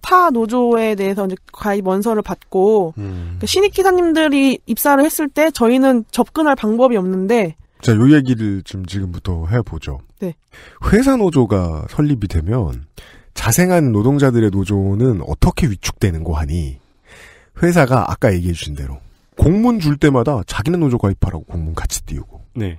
타 노조에 대해서 이제 가입 원서를 받고 음. 그 신입 기사님들이 입사를 했을 때 저희는 접근할 방법이 없는데. 자, 요 얘기를 지금 지금부터 해보죠. 네. 회사 노조가 설립이 되면 자생한 노동자들의 노조는 어떻게 위축되는고 하니 회사가 아까 얘기해 주신 대로 공문 줄 때마다 자기네 노조 가입하라고 공문 같이 띄우고 네.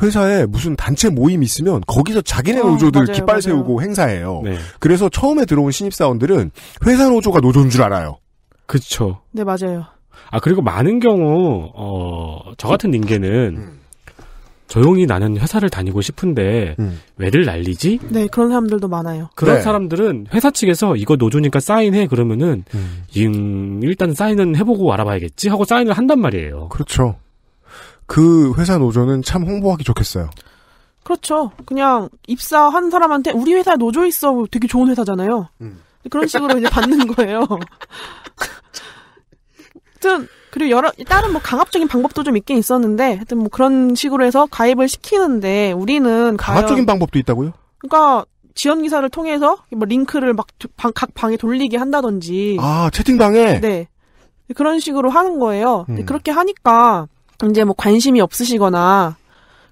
회사에 무슨 단체 모임 있으면 거기서 자기네 어, 노조들 맞아요, 깃발 맞아요. 세우고 행사해요. 네. 그래서 처음에 들어온 신입사원들은 회사 노조가 노조인 줄 알아요. 그렇죠. 네, 맞아요. 아, 그리고 많은 경우 어, 저 같은 인계는 음. 조용히 나는 회사를 다니고 싶은데 음. 왜를 날리지? 네, 그런 사람들도 많아요. 그런 네. 사람들은 회사 측에서 이거 노조니까 사인해 그러면은 음. 잉, 일단 사인은 해보고 알아봐야겠지 하고 사인을 한단 말이에요. 그렇죠. 그 회사 노조는 참 홍보하기 좋겠어요. 그렇죠. 그냥 입사한 사람한테 우리 회사 노조 있어 되게 좋은 회사잖아요. 음. 그런 식으로 이제 받는 거예요. 하여튼 그리고 여러 다른 뭐 강압적인 방법도 좀 있긴 있었는데 하여튼 뭐 그런 식으로 해서 가입을 시키는데 우리는 강압적인 방법도 있다고요? 그러니까 지원 기사를 통해서 뭐 링크를 막 각 방에 돌리게 한다든지 아 채팅방에 네 그런 식으로 하는 거예요. 음. 그렇게 하니까 이제 뭐 관심이 없으시거나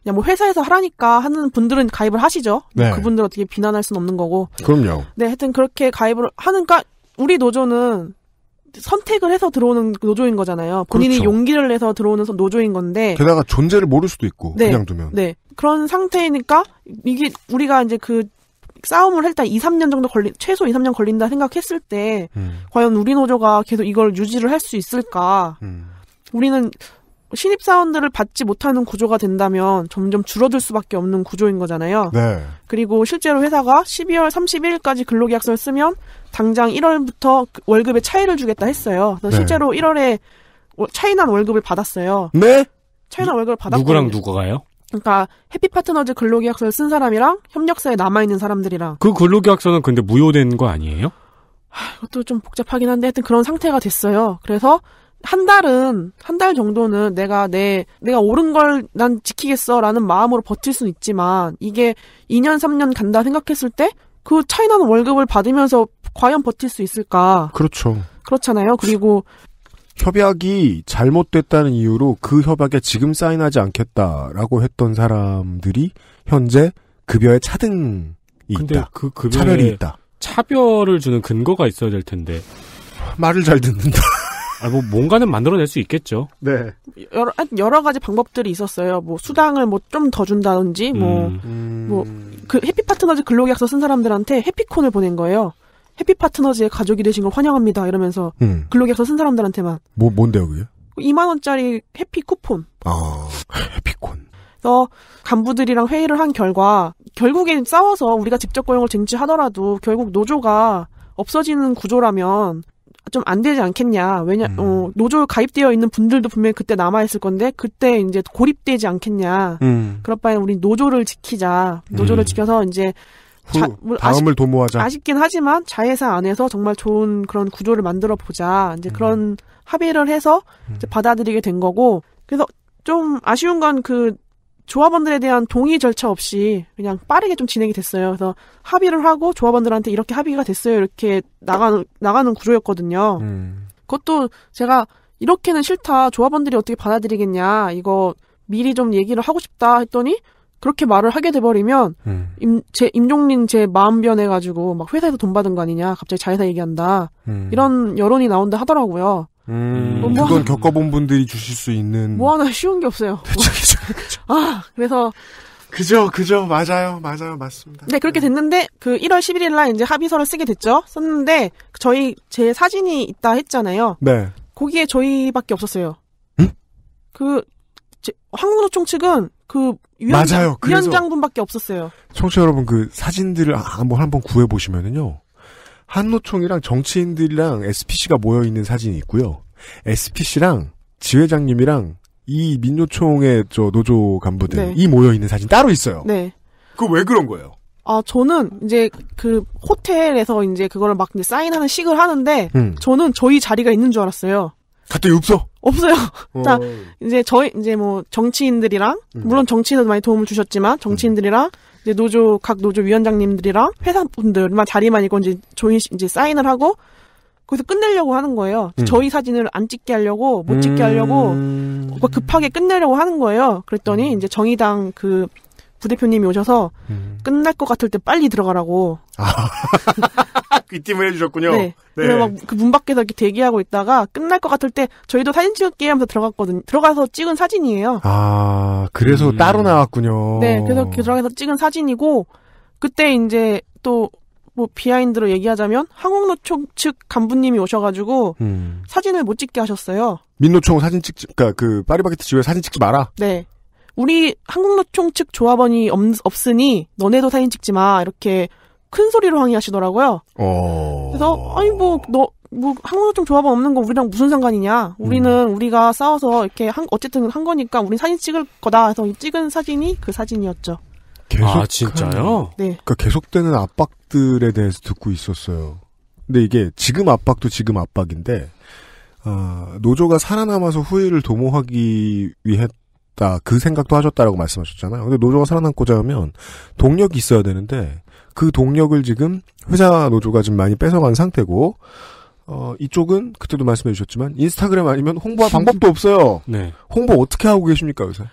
그냥 뭐 회사에서 하라니까 하는 분들은 가입을 하시죠. 네. 그분들 어떻게 비난할 수는 없는 거고. 그럼요. 네, 하여튼 그렇게 가입을 하니까 우리 노조는. 선택을 해서 들어오는 노조인 거잖아요. 본인이 그렇죠. 용기를 내서 들어오는 노조인 건데. 게다가 존재를 모를 수도 있고 네, 그냥 두면. 네. 그런 상태이니까 이게 우리가 이제 그 싸움을 일단 이, 삼 년 정도 걸리 최소 이, 삼 년 걸린다 생각했을 때 음. 과연 우리 노조가 계속 이걸 유지를 할 수 있을까? 음. 우리는 신입사원들을 받지 못하는 구조가 된다면 점점 줄어들 수밖에 없는 구조인 거잖아요. 네. 그리고 실제로 회사가 십이월 삼십일일까지 근로계약서를 쓰면 당장 일월부터 월급에 차이를 주겠다 했어요. 그래서 네. 실제로 일월에 차이난 월급을 받았어요. 네? 차이난 월급을 받았고 누구랑 누구가요? 그러니까 해피파트너즈 근로계약서를 쓴 사람이랑 협력사에 남아있는 사람들이랑. 그 근로계약서는 근데 무효된 거 아니에요? 하, 이것도 좀 복잡하긴 한데 하여튼 그런 상태가 됐어요. 그래서 한 달은 한 달 정도는 내가 내 내가 옳은 걸 난 지키겠어라는 마음으로 버틸 수는 있지만 이게 이 년 삼 년 간다 생각했을 때 그 차이나는 월급을 받으면서 과연 버틸 수 있을까? 그렇죠. 그렇잖아요. 그리고 협약이 잘못됐다는 이유로 그 협약에 지금 사인하지 않겠다라고 했던 사람들이 현재 급여에 차등이 근데 있다. 그 급여에 차별이 있다. 차별을 주는 근거가 있어야 될 텐데 말을 잘 듣는다. 아, 뭐, 뭔가는 만들어낼 수 있겠죠. 네. 여러, 여러 가지 방법들이 있었어요. 뭐, 수당을 뭐, 좀 더 준다든지, 뭐, 음. 뭐, 그, 해피파트너즈 근로계약서 쓴 사람들한테 해피콘을 보낸 거예요. 해피파트너즈의 가족이 되신 걸 환영합니다. 이러면서, 음. 근로계약서 쓴 사람들한테만. 뭐, 뭔데요, 그게? 이만 원짜리 해피쿠폰. 아, 해피콘. 그래서, 간부들이랑 회의를 한 결과, 결국엔 싸워서 우리가 직접 고용을 쟁취하더라도, 결국 노조가 없어지는 구조라면, 좀 안 되지 않겠냐. 왜냐, 음. 어, 노조 가입되어 있는 분들도 분명히 그때 남아있을 건데, 그때 이제 고립되지 않겠냐. 음. 그럴 바에 우리 노조를 지키자. 노조를 음. 지켜서 이제, 후, 자, 뭐 다음을 아쉽, 도모하자. 아쉽긴 하지만 자회사 안에서 정말 좋은 그런 구조를 만들어 보자. 이제 그런 음. 합의를 해서 이제 받아들이게 된 거고, 그래서 좀 아쉬운 건 그, 조합원들에 대한 동의 절차 없이 그냥 빠르게 좀 진행이 됐어요. 그래서 합의를 하고 조합원들한테 이렇게 합의가 됐어요. 이렇게 나가는, 나가는 구조였거든요. 음. 그것도 제가 이렇게는 싫다. 조합원들이 어떻게 받아들이겠냐. 이거 미리 좀 얘기를 하고 싶다 했더니 그렇게 말을 하게 돼버리면 음. 임, 제, 임종린 제 마음 변해가지고 막 회사에서 돈 받은 거 아니냐. 갑자기 자회사 얘기한다. 음. 이런 여론이 나온다 하더라고요. 음, 뭐 이건 하나, 겪어본 분들이 주실 수 있는 뭐 하나 쉬운 게 없어요. 그쵸, 그쵸, 그쵸. 아, 그래서 그죠, 그죠, 맞아요, 맞아요, 맞습니다. 네, 그렇게 됐는데 그 일월 십일일날 이제 합의서를 쓰게 됐죠. 썼는데 저희 제 사진이 있다 했잖아요. 네. 거기에 저희밖에 없었어요. 응? 그 제, 한국노총 측은 그 위원장, 맞아요. 위원장분밖에 없었어요. 청취자 여러분 그 사진들을 한번 한번 구해 보시면은요. 한노총이랑 정치인들이랑 에스피씨가 모여있는 사진이 있고요. 에스피씨랑 지회장님이랑 이 민노총의 저 노조 간부들이 네. 모여있는 사진 따로 있어요. 네. 그거 왜 그런 거예요? 아, 저는 이제 그 호텔에서 이제 그거를 막 이제 사인하는 식을 하는데 음. 저는 저희 자리가 있는 줄 알았어요. 갑자기 없어? 없어요. 어. 자, 이제 저희, 이제 뭐, 정치인들이랑, 음. 물론 정치인도 많이 도움을 주셨지만, 정치인들이랑, 음. 이제 노조, 각 노조 위원장님들이랑, 회사분들만 자리만 있고, 이제 조인, 이제 사인을 하고, 거기서 끝내려고 하는 거예요. 음. 저희 사진을 안 찍게 하려고, 못 찍게 하려고, 음. 급하게 끝내려고 하는 거예요. 그랬더니, 이제 정의당 그, 부대표님이 오셔서, 음. 끝날 것 같을 때 빨리 들어가라고. 아. 귀띔을 해주셨군요. 네. 네. 그래서 막 그 문 밖에서 이렇게 대기하고 있다가 끝날 것 같을 때 저희도 사진 찍을게 하면서 들어갔거든요. 들어가서 찍은 사진이에요. 아, 그래서 음. 따로 나왔군요. 네, 그래서 들어가서 찍은 사진이고, 그때 이제 또 뭐 비하인드로 얘기하자면 한국노총 측 간부님이 오셔가지고 음. 사진을 못 찍게 하셨어요. 민노총 사진 찍지, 그러니까 그 파리바게뜨 지구에 사진 찍지 마라. 네. 우리 한국노총 측 조합원이 없, 없으니 너네도 사진 찍지 마. 이렇게 큰 소리로 항의하시더라고요. 어... 그래서 아니 뭐 너 뭐 한국노총 조합원 없는 거 우리랑 무슨 상관이냐? 우리는 음. 우리가 싸워서 이렇게 한 어쨌든 한 거니까 우린 사진 찍을 거다. 해서 찍은 사진이 그 사진이었죠. 계속 아, 진짜요? 네. 그러니까 계속되는 압박들에 대해서 듣고 있었어요. 근데 이게 지금 압박도 지금 압박인데 어, 노조가 살아남아서 후일을 도모하기 위해 그 생각도 하셨다라고 말씀하셨잖아요. 근데 노조가 살아남고자 하면 동력이 있어야 되는데 그 동력을 지금 회사 노조가 지금 많이 뺏어간 상태고 어, 이쪽은 그때도 말씀해 주셨지만 인스타그램 아니면 홍보할 방법도 없어요. 네. 홍보 어떻게 하고 계십니까 요새?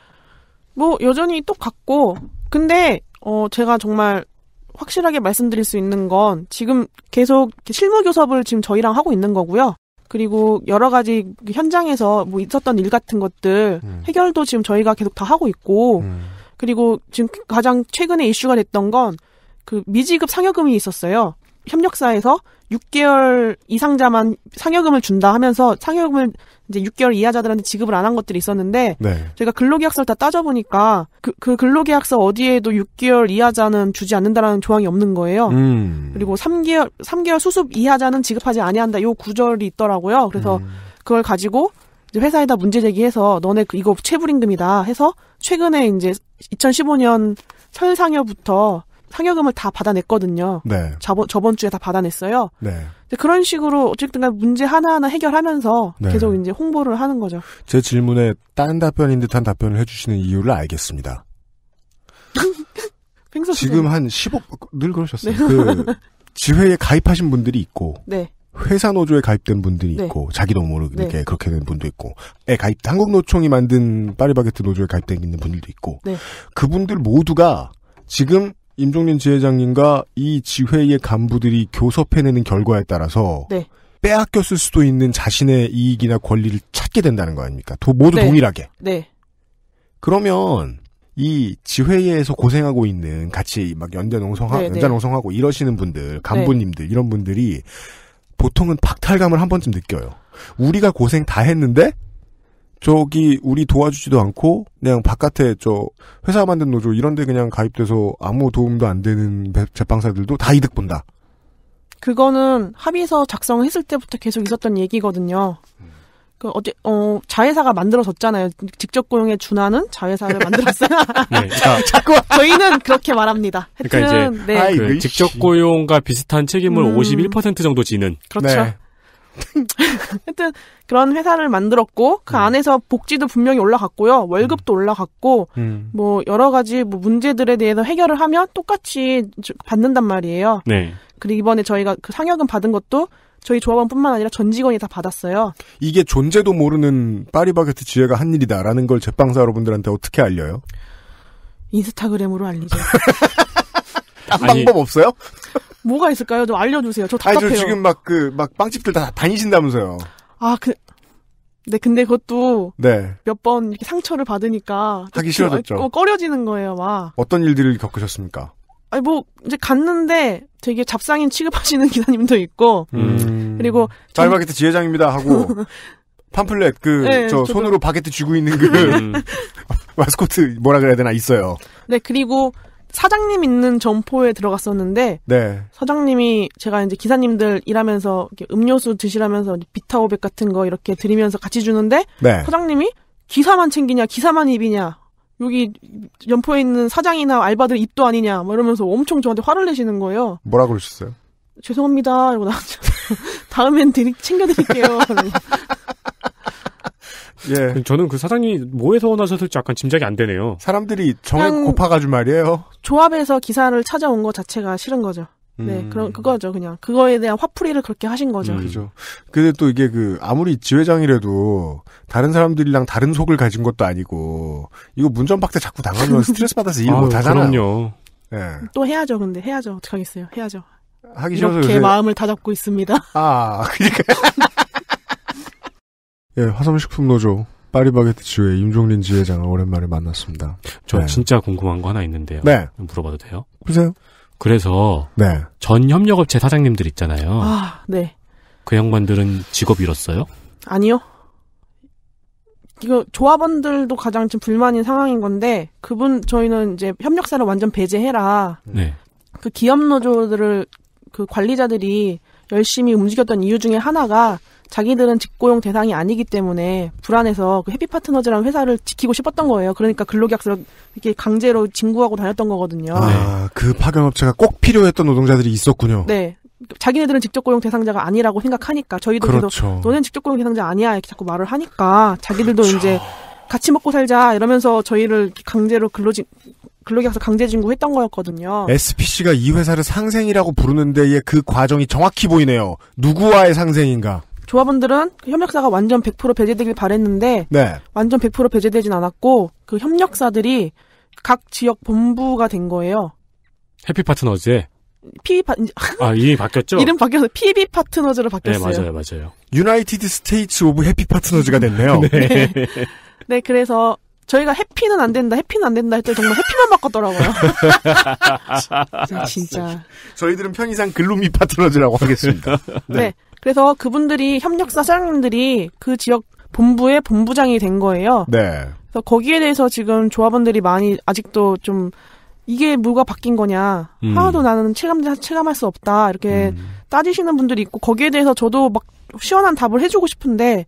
뭐 여전히 똑같고 근데 어, 제가 정말 확실하게 말씀드릴 수 있는 건 지금 계속 실무교섭을 지금 저희랑 하고 있는 거고요. 그리고 여러 가지 현장에서 뭐 있었던 일 같은 것들 음. 해결도 지금 저희가 계속 다 하고 있고 음. 그리고 지금 가장 최근에 이슈가 됐던 건 그 미지급 상여금이 있었어요. 협력사에서 육 개월 이상자만 상여금을 준다 하면서 상여금을 이제 육 개월 이하자들한테 지급을 안 한 것들이 있었는데 네. 저희가 근로계약서를 다 따져보니까 그, 그 근로계약서 어디에도 육 개월 이하자는 주지 않는다라는 조항이 없는 거예요. 음. 그리고 삼 개월, 삼 개월 수습 이하자는 지급하지 아니한다. 요 구절이 있더라고요. 그래서 음. 그걸 가지고 이제 회사에다 문제 제기해서 너네 이거 체불임금이다 해서 최근에 이제 이천십오 년 설상여부터 상여금을 다 받아냈거든요. 네. 저번, 저번 주에 다 받아냈어요. 네. 근데 그런 식으로 어쨌든 간에 문제 하나하나 해결하면서 네. 계속 이제 홍보를 하는 거죠. 제 질문에 딴 답변인 듯한 답변을 해주시는 이유를 알겠습니다. 지금 한 십오, 늘 그러셨어요. 네. 그 지회에 가입하신 분들이 있고, 네. 회사 노조에 가입된 분들이 네. 있고, 자기도 모르게 네. 그렇게 된 분도 있고, 에, 가입, 한국노총이 만든 파리바게뜨 노조에 가입된 있는 분들도 있고, 네. 그분들 모두가 지금 임종린 지회장님과 이 지회의 간부들이 교섭해내는 결과에 따라서 네. 빼앗겼을 수도 있는 자신의 이익이나 권리를 찾게 된다는 거 아닙니까? 도, 모두 네. 동일하게. 네. 그러면 이 지회에서 고생하고 있는 같이 막 연대농성하, 네, 연자농성하고 네. 이러시는 분들, 간부님들 네. 이런 분들이 보통은 박탈감을 한 번쯤 느껴요. 우리가 고생 다 했는데 저기 우리 도와주지도 않고 그냥 바깥에 저 회사 만든 노조 이런 데 그냥 가입돼서 아무 도움도 안 되는 제빵사들도 다 이득 본다. 그거는 합의서 작성했을 때부터 계속 있었던 얘기거든요. 그 어제 어 자회사가 만들어졌잖아요. 직접 고용에 준하는 자회사를 만들었어요. 네, 그러니까 자꾸 저희는 그렇게 말합니다. 하여튼, 그러니까 이제 네. 아이, 그 직접 고용과 비슷한 책임을 음, 오십일 퍼센트 정도 지는. 그렇죠. 네. 하여튼 그런 회사를 만들었고 그 음. 안에서 복지도 분명히 올라갔고요. 월급도 음. 올라갔고 음. 뭐 여러 가지 뭐 문제들에 대해서 해결을 하면 똑같이 받는단 말이에요. 네. 그리고 이번에 저희가 그 상여금 받은 것도 저희 조합원뿐만 아니라 전 직원이 다 받았어요. 이게 존재도 모르는 파리바게뜨 지회가 한 일이다라는 걸 제빵사 여러분들한테 어떻게 알려요? 인스타그램으로 알리죠. 딴 아니, 방법 없어요? 뭐가 있을까요? 좀 알려주세요. 저 답답해요. 아니, 저 지금 막 그, 막 빵집들 다 다니신다면서요. 아, 그, 네, 근데 그것도. 네. 몇 번 이렇게 상처를 받으니까. 하기 싫어졌죠. 어, 꺼려지는 거예요, 막. 어떤 일들을 겪으셨습니까? 아니, 뭐, 이제 갔는데 되게 잡상인 취급하시는 기사님도 있고. 음. 그리고. 파리바게뜨 지회장입니다 하고. 팜플렛, 그, 네, 저, 저도. 손으로 바게트 쥐고 있는 그. 음. 마스코트 뭐라 그래야 되나 있어요. 네, 그리고. 사장님 있는 점포에 들어갔었는데 네. 사장님이 제가 이제 기사님들 일하면서 음료수 드시라면서 비타오백 같은 거 이렇게 드리면서 같이 주는데 네. 사장님이 기사만 챙기냐 기사만 입이냐 여기 연포에 있는 사장이나 알바들 입도 아니냐 막 이러면서 엄청 저한테 화를 내시는 거예요. 뭐라 그러셨어요? 죄송합니다. 이러고 나왔죠. 다음엔 드리, 챙겨드릴게요. 예. 저는 그 사장님이 뭐에서 원하셨을지 약간 짐작이 안 되네요. 사람들이 정액 고파가지고 말이에요. 조합에서 기사를 찾아온 것 자체가 싫은 거죠. 음. 네, 그런 그거죠, 그냥 그거에 대한 화풀이를 그렇게 하신 거죠. 음. 그죠. 근데 또 이게 그 아무리 지회장이라도 다른 사람들이랑 다른 속을 가진 것도 아니고 이거 문전박대 자꾸 당하면 스트레스 받아서 일 못 하잖아요. 그럼요. 예. 또 해야죠, 근데 해야죠. 어떻게 하겠어요? 해야죠. 하기 싫어서 이렇게 요새... 마음을 다잡고 있습니다. 아, 그러니까. 예, 화섬식품노조 파리바게뜨 지회 임종린 지회장을 오랜만에 만났습니다. 저 네. 진짜 궁금한 거 하나 있는데요. 네. 물어봐도 돼요? 보세요. 그래서 네. 전 협력업체 사장님들 있잖아요. 아, 네. 그 양반들은 직업 잃었어요? 아니요. 이거 조합원들도 가장 지금 불만인 상황인 건데 그분 저희는 이제 협력사를 완전 배제해라. 네. 그 기업 노조들을 그 관리자들이 열심히 움직였던 이유 중에 하나가 자기들은 직고용 대상이 아니기 때문에 불안해서 그 해피파트너즈라는 회사를 지키고 싶었던 거예요. 그러니까 근로계약서를 이렇게 강제로 진구하고 다녔던 거거든요. 아, 그 파견업체가 꼭 필요했던 노동자들이 있었군요. 네. 자기네들은 직접 고용 대상자가 아니라고 생각하니까 저희도 그렇죠. 계속 너는 직접 고용 대상자 아니야 이렇게 자꾸 말을 하니까 자기들도 그렇죠. 이제 같이 먹고 살자 이러면서 저희를 강제로 근로진 근로계약서 강제 진구했던 거였거든요. 에스피씨가 이 회사를 상생이라고 부르는 데의 그 과정이 정확히 보이네요. 누구와의 상생인가? 조합원들은 협력사가 완전 백 퍼센트 배제되길 바랬는데 네. 완전 백 퍼센트 배제되진 않았고 그 협력사들이 각 지역 본부가 된 거예요. 해피파트너즈에? 피비 파... 아, 이름이 바뀌었죠? 이름 바뀌어서 피비 파트너즈로 바뀌었어요. 네, 맞아요. 맞아요. 유나이티드 스테이츠 오브 해피파트너즈가 됐네요. 네. 네, 그래서 저희가 해피는 안 된다, 해피는 안 된다 했더니 정말 해피만 바꿨더라고요. 진짜, 진짜. 저희들은 편의상 글루미 파트너즈라고 하겠습니다. 네. 네. 그래서 그분들이 협력사 사장님들이 그 지역 본부의 본부장이 된 거예요. 네. 그래서 거기에 대해서 지금 조합원들이 많이 아직도 좀 이게 뭐가 바뀐 거냐. 음. 하나도 나는 체감, 체감할 수 없다. 이렇게 음. 따지시는 분들이 있고 거기에 대해서 저도 막 시원한 답을 해주고 싶은데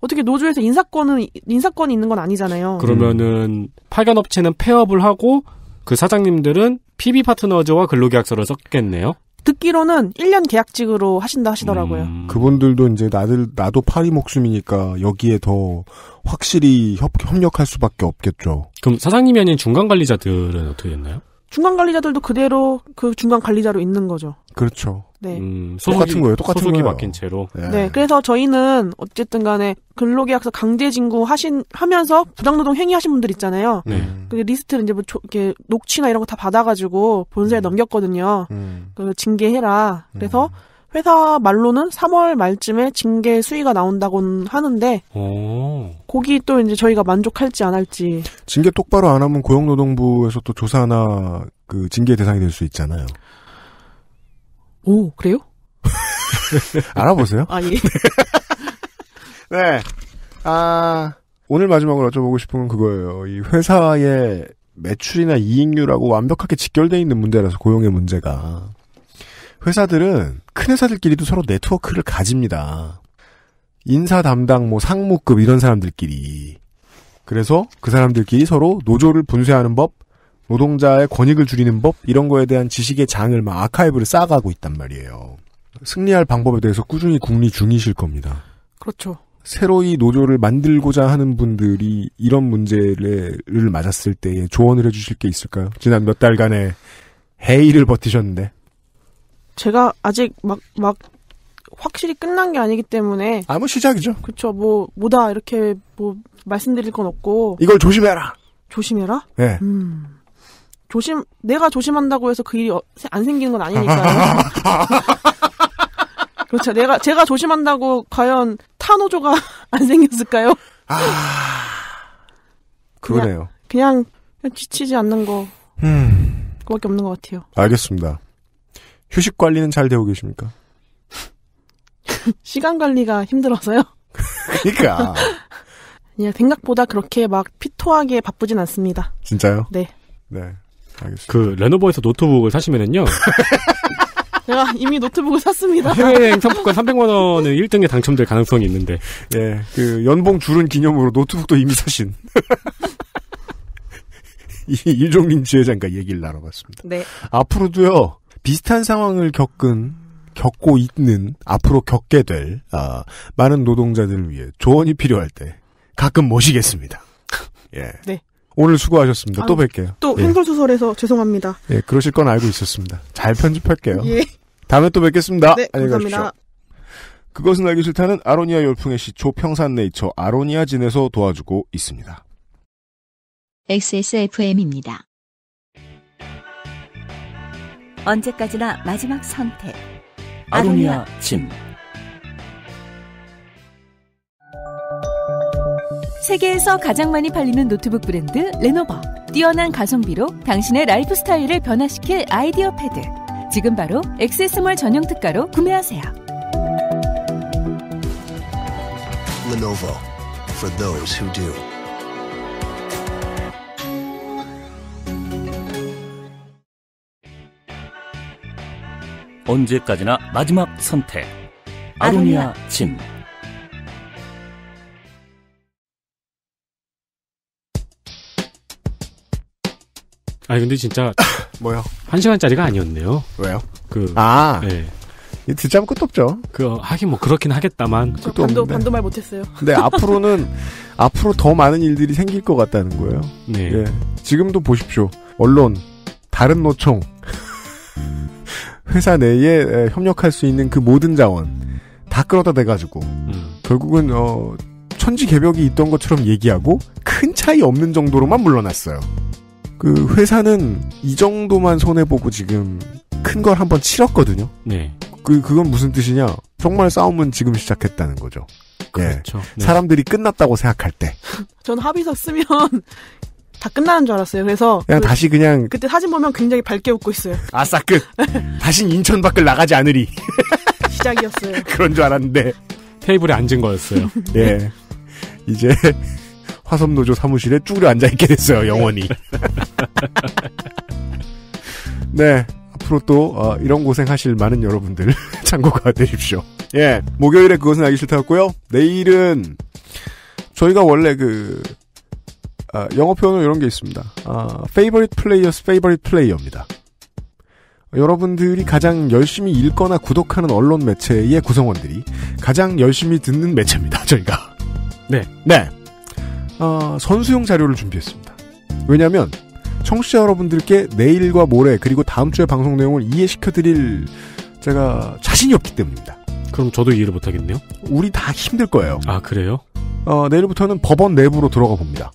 어떻게 노조에서 인사권은, 인사권이 있는 건 아니잖아요. 그러면은 파견업체는 폐업을 하고 그 사장님들은 피비 파트너즈와 근로계약서를 썼겠네요. 듣기로는 일 년 계약직으로 하신다 하시더라고요. 음... 그분들도 이제 나들, 나도 파리 목숨이니까 여기에 더 확실히 협, 협력할 수밖에 없겠죠. 그럼 사장님이 아닌 중간관리자들은 어떻게 됐나요? 중간관리자들도 그대로 그 중간관리자로 있는 거죠. 그렇죠. 네. 음, 소속이, 똑같은 거예요. 똑같은 소속이 거예요. 막힌 채로. 네. 네. 그래서 저희는 어쨌든 간에 근로계약서 강제징구 하신 하면서 부당노동 행위하신 분들 있잖아요. 네. 그 리스트를 이제 뭐 조, 이렇게 녹취나 이런 거 다 받아가지고 본사에 음. 넘겼거든요. 음. 그 징계해라. 그래서 음. 회사 말로는 삼월 말쯤에 징계 수위가 나온다고는 하는데, 오. 거기 또 이제 저희가 만족할지 안 할지. 징계 똑바로 안 하면 고용노동부에서 또 조사나 그 징계 대상이 될 수 있잖아요. 오, 그래요? 알아보세요. 아, 예. 네. 아, 오늘 마지막으로 여쭤보고 싶은 건 그거예요. 이 회사의 매출이나 이익률하고 완벽하게 직결되어 있는 문제라서 고용의 문제가. 회사들은 큰 회사들끼리도 서로 네트워크를 가집니다. 인사 담당, 뭐 상무급 이런 사람들끼리. 그래서 그 사람들끼리 서로 노조를 분쇄하는 법, 노동자의 권익을 줄이는 법 이런 거에 대한 지식의 장을 막 아카이브를 쌓아가고 있단 말이에요. 승리할 방법에 대해서 꾸준히 궁리 중이실 겁니다. 그렇죠. 새로이 노조를 만들고자 하는 분들이 이런 문제를 맞았을 때에 조언을 해주실 게 있을까요? 지난 몇 달간의 해이를 버티셨는데. 제가 아직 막, 막 확실히 끝난 게 아니기 때문에. 아무 시작이죠. 그렇죠. 뭐, 뭐다 이렇게 뭐 말씀드릴 건 없고. 이걸 조심해라. 조심해라? 네. 음. 조심, 내가 조심한다고 해서 그 일이 안 생기는 건 아니니까요. 그렇죠. 내가, 제가 조심한다고 과연 타노조가 안 생겼을까요? 아. 그러네요. 그냥, 그냥, 그냥 지치지 않는 거. 음. 그밖에 없는 것 같아요. 알겠습니다. 휴식 관리는 잘 되고 계십니까? 시간 관리가 힘들어서요. 그러니까. 그냥 생각보다 그렇게 막 피토하게 바쁘진 않습니다. 진짜요? 네. 네. 알겠습니다. 그 레노버에서 노트북을 사시면은요. 제가 이미 노트북을 샀습니다. 해외여행 상품권 삼백만 원은 일 등에 당첨될 가능성이 있는데. 예. 그 연봉 줄은 기념으로 노트북도 이미 사신. 이 일종민 지회장과 얘기를 나눠봤습니다. 네. 앞으로도요. 비슷한 상황을 겪은 겪고 있는 앞으로 겪게 될 아, 많은 노동자들을 위해 조언이 필요할 때 가끔 모시겠습니다. 예. 네. 오늘 수고하셨습니다. 아유, 또 뵐게요. 또 예. 행설수설해서 죄송합니다. 예, 그러실 건 알고 있었습니다. 잘 편집할게요. 예. 다음에 또 뵙겠습니다. 네, 안녕히 감사합니다. 가십시오. 그것은 알기 싫다는 아로니아 열풍의 시초 평산네이처 아로니아진에서 도와주고 있습니다. 엑스에스에프엠입니다. 언제까지나 마지막 선택. 아로니아진. 세계에서 가장 많이 팔리는 노트북 브랜드 레노버. 뛰어난 가성비로 당신의 라이프 스타일을 변화시킬 아이디어 패드. 지금 바로 엑스에스몰 전용 특가로 구매하세요. Lenovo for those who do. 언제까지나 마지막 선택. 아로니아 진. 아니 근데 진짜 뭐요? 한 시간짜리가 아니었네요. 왜요? 그 아, 네. 이 듣자면 끝도 없죠. 그 하긴 뭐 그렇긴 하겠다만. 그 반도 반도 말 못했어요. 근데 앞으로는 앞으로 더 많은 일들이 생길 것 같다는 거예요. 네. 예. 지금도 보십시오. 언론, 다른 노총, 회사 내에 협력할 수 있는 그 모든 자원 다 끌어다 대가지고 음. 결국은 어, 천지 개벽이 있던 것처럼 얘기하고 큰 차이 없는 정도로만 물러났어요. 그 회사는 이 정도만 손해보고 지금 큰 걸 한번 치렀거든요. 네. 그, 그건 무슨 뜻이냐. 정말 싸움은 지금 시작했다는 거죠. 그렇죠. 예. 네. 사람들이 끝났다고 생각할 때. 전 합의서 쓰면 다 끝나는 줄 알았어요. 그래서. 그냥 그, 다시 그냥. 그때 사진 보면 굉장히 밝게 웃고 있어요. 아싸, 끝. 다신 인천 밖을 나가지 않으리. 시작이었어요. 그런 줄 알았는데. 테이블에 앉은 거였어요. 예. 이제. 화섬노조 사무실에 쭈그려 앉아있게 됐어요. 영원히. 네. 앞으로 또 어, 이런 고생하실 많은 여러분들 참고가 되십시오. 예, 목요일에 그것은 알기 싫다였고요. 내일은 저희가 원래 그 아, 영어 표현으로 이런 게 있습니다. 아, favorite players, favorite player입니다. 여러분들이 가장 열심히 읽거나 구독하는 언론 매체의 구성원들이 가장 열심히 듣는 매체입니다. 저희가. 네. 네. 어, 선수용 자료를 준비했습니다. 왜냐하면 청취자 여러분들께 내일과 모레 그리고 다음 주에 방송 내용을 이해시켜드릴 제가 자신이 없기 때문입니다. 그럼 저도 이해를 못하겠네요. 우리 다 힘들 거예요. 아 그래요? 어, 내일부터는 법원 내부로 들어가 봅니다.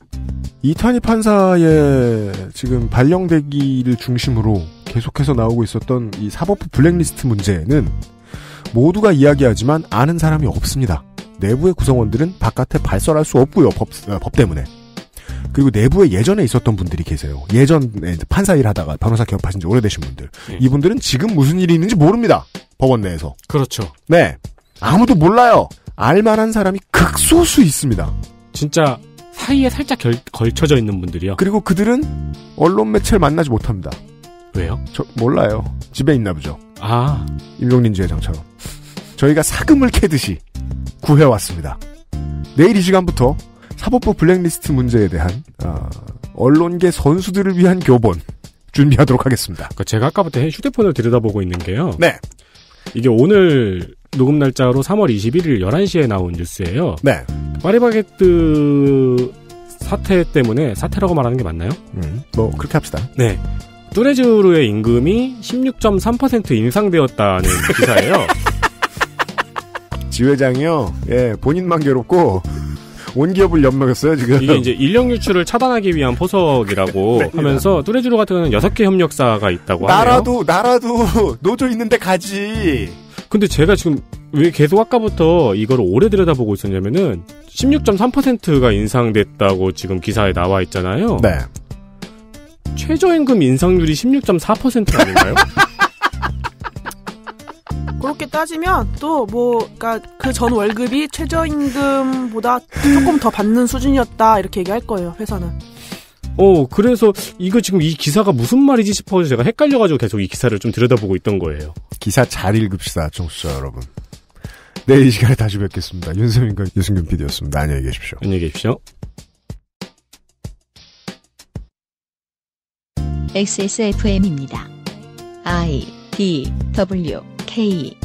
이탄희 판사의 지금 발령대기를 중심으로 계속해서 나오고 있었던 이 사법부 블랙리스트 문제는 모두가 이야기하지만 아는 사람이 없습니다. 내부의 구성원들은 바깥에 발설할 수 없고요. 법, 법 때문에. 그리고 내부에 예전에 있었던 분들이 계세요. 예전에 판사 일하다가 변호사 개업하신 지 오래되신 분들. 네. 이분들은 지금 무슨 일이 있는지 모릅니다. 법원 내에서. 그렇죠. 네. 아무도 몰라요. 알만한 사람이 극소수 있습니다. 진짜 사이에 살짝 결, 걸쳐져 있는 분들이요. 그리고 그들은 언론 매체를 만나지 못합니다. 왜요? 저 몰라요. 집에 있나 보죠. 아. 임종린 주회장처럼. 저희가 사금을 캐듯이 구해왔습니다. 내일 이 시간부터 사법부 블랙리스트 문제에 대한 어, 언론계 선수들을 위한 교본 준비하도록 하겠습니다. 제가 아까부터 휴대폰을 들여다보고 있는 게요. 네. 이게 오늘 녹음 날짜로 삼월 이십일일 열한 시에 나온 뉴스예요. 네. 파리바게뜨 사태 때문에 사태라고 말하는 게 맞나요? 음, 뭐 그렇게 합시다. 네. 뚜레쥬르의 임금이 십육 점 삼 퍼센트 인상되었다는 기사예요. 지회장이요. 예, 본인만 괴롭고 온 기업을 엿먹였어요 지금. 이게 이제 인력 유출을 차단하기 위한 포석이라고 네, 하면서 뚜레쥬르 같은 경우는 여섯 개 협력사가 있다고 하네요. 나라도 나라도 노조 있는데 가지. 근데 제가 지금 왜 계속 아까부터 이걸 오래 들여다보고 있었냐면은 십육 점 삼 퍼센트가 인상됐다고 지금 기사에 나와 있잖아요. 네. 최저임금 인상률이 십육 점 사 퍼센트 아닌가요? 그렇게 따지면 또 뭐 그러니까 그 전 월급이 최저임금보다 조금 더 받는 수준이었다 이렇게 얘기할 거예요 회사는. 어 그래서 이거 지금 이 기사가 무슨 말이지 싶어서 제가 헷갈려가지고 계속 이 기사를 좀 들여다보고 있던 거예요. 기사 잘 읽읍시다 청취자 여러분. 내일 이 시간에 다시 뵙겠습니다. 윤세민과 유승균 피디였습니다. 안녕히 계십시오. 안녕히 계십시오. 엑스에스에프엠입니다. I D W K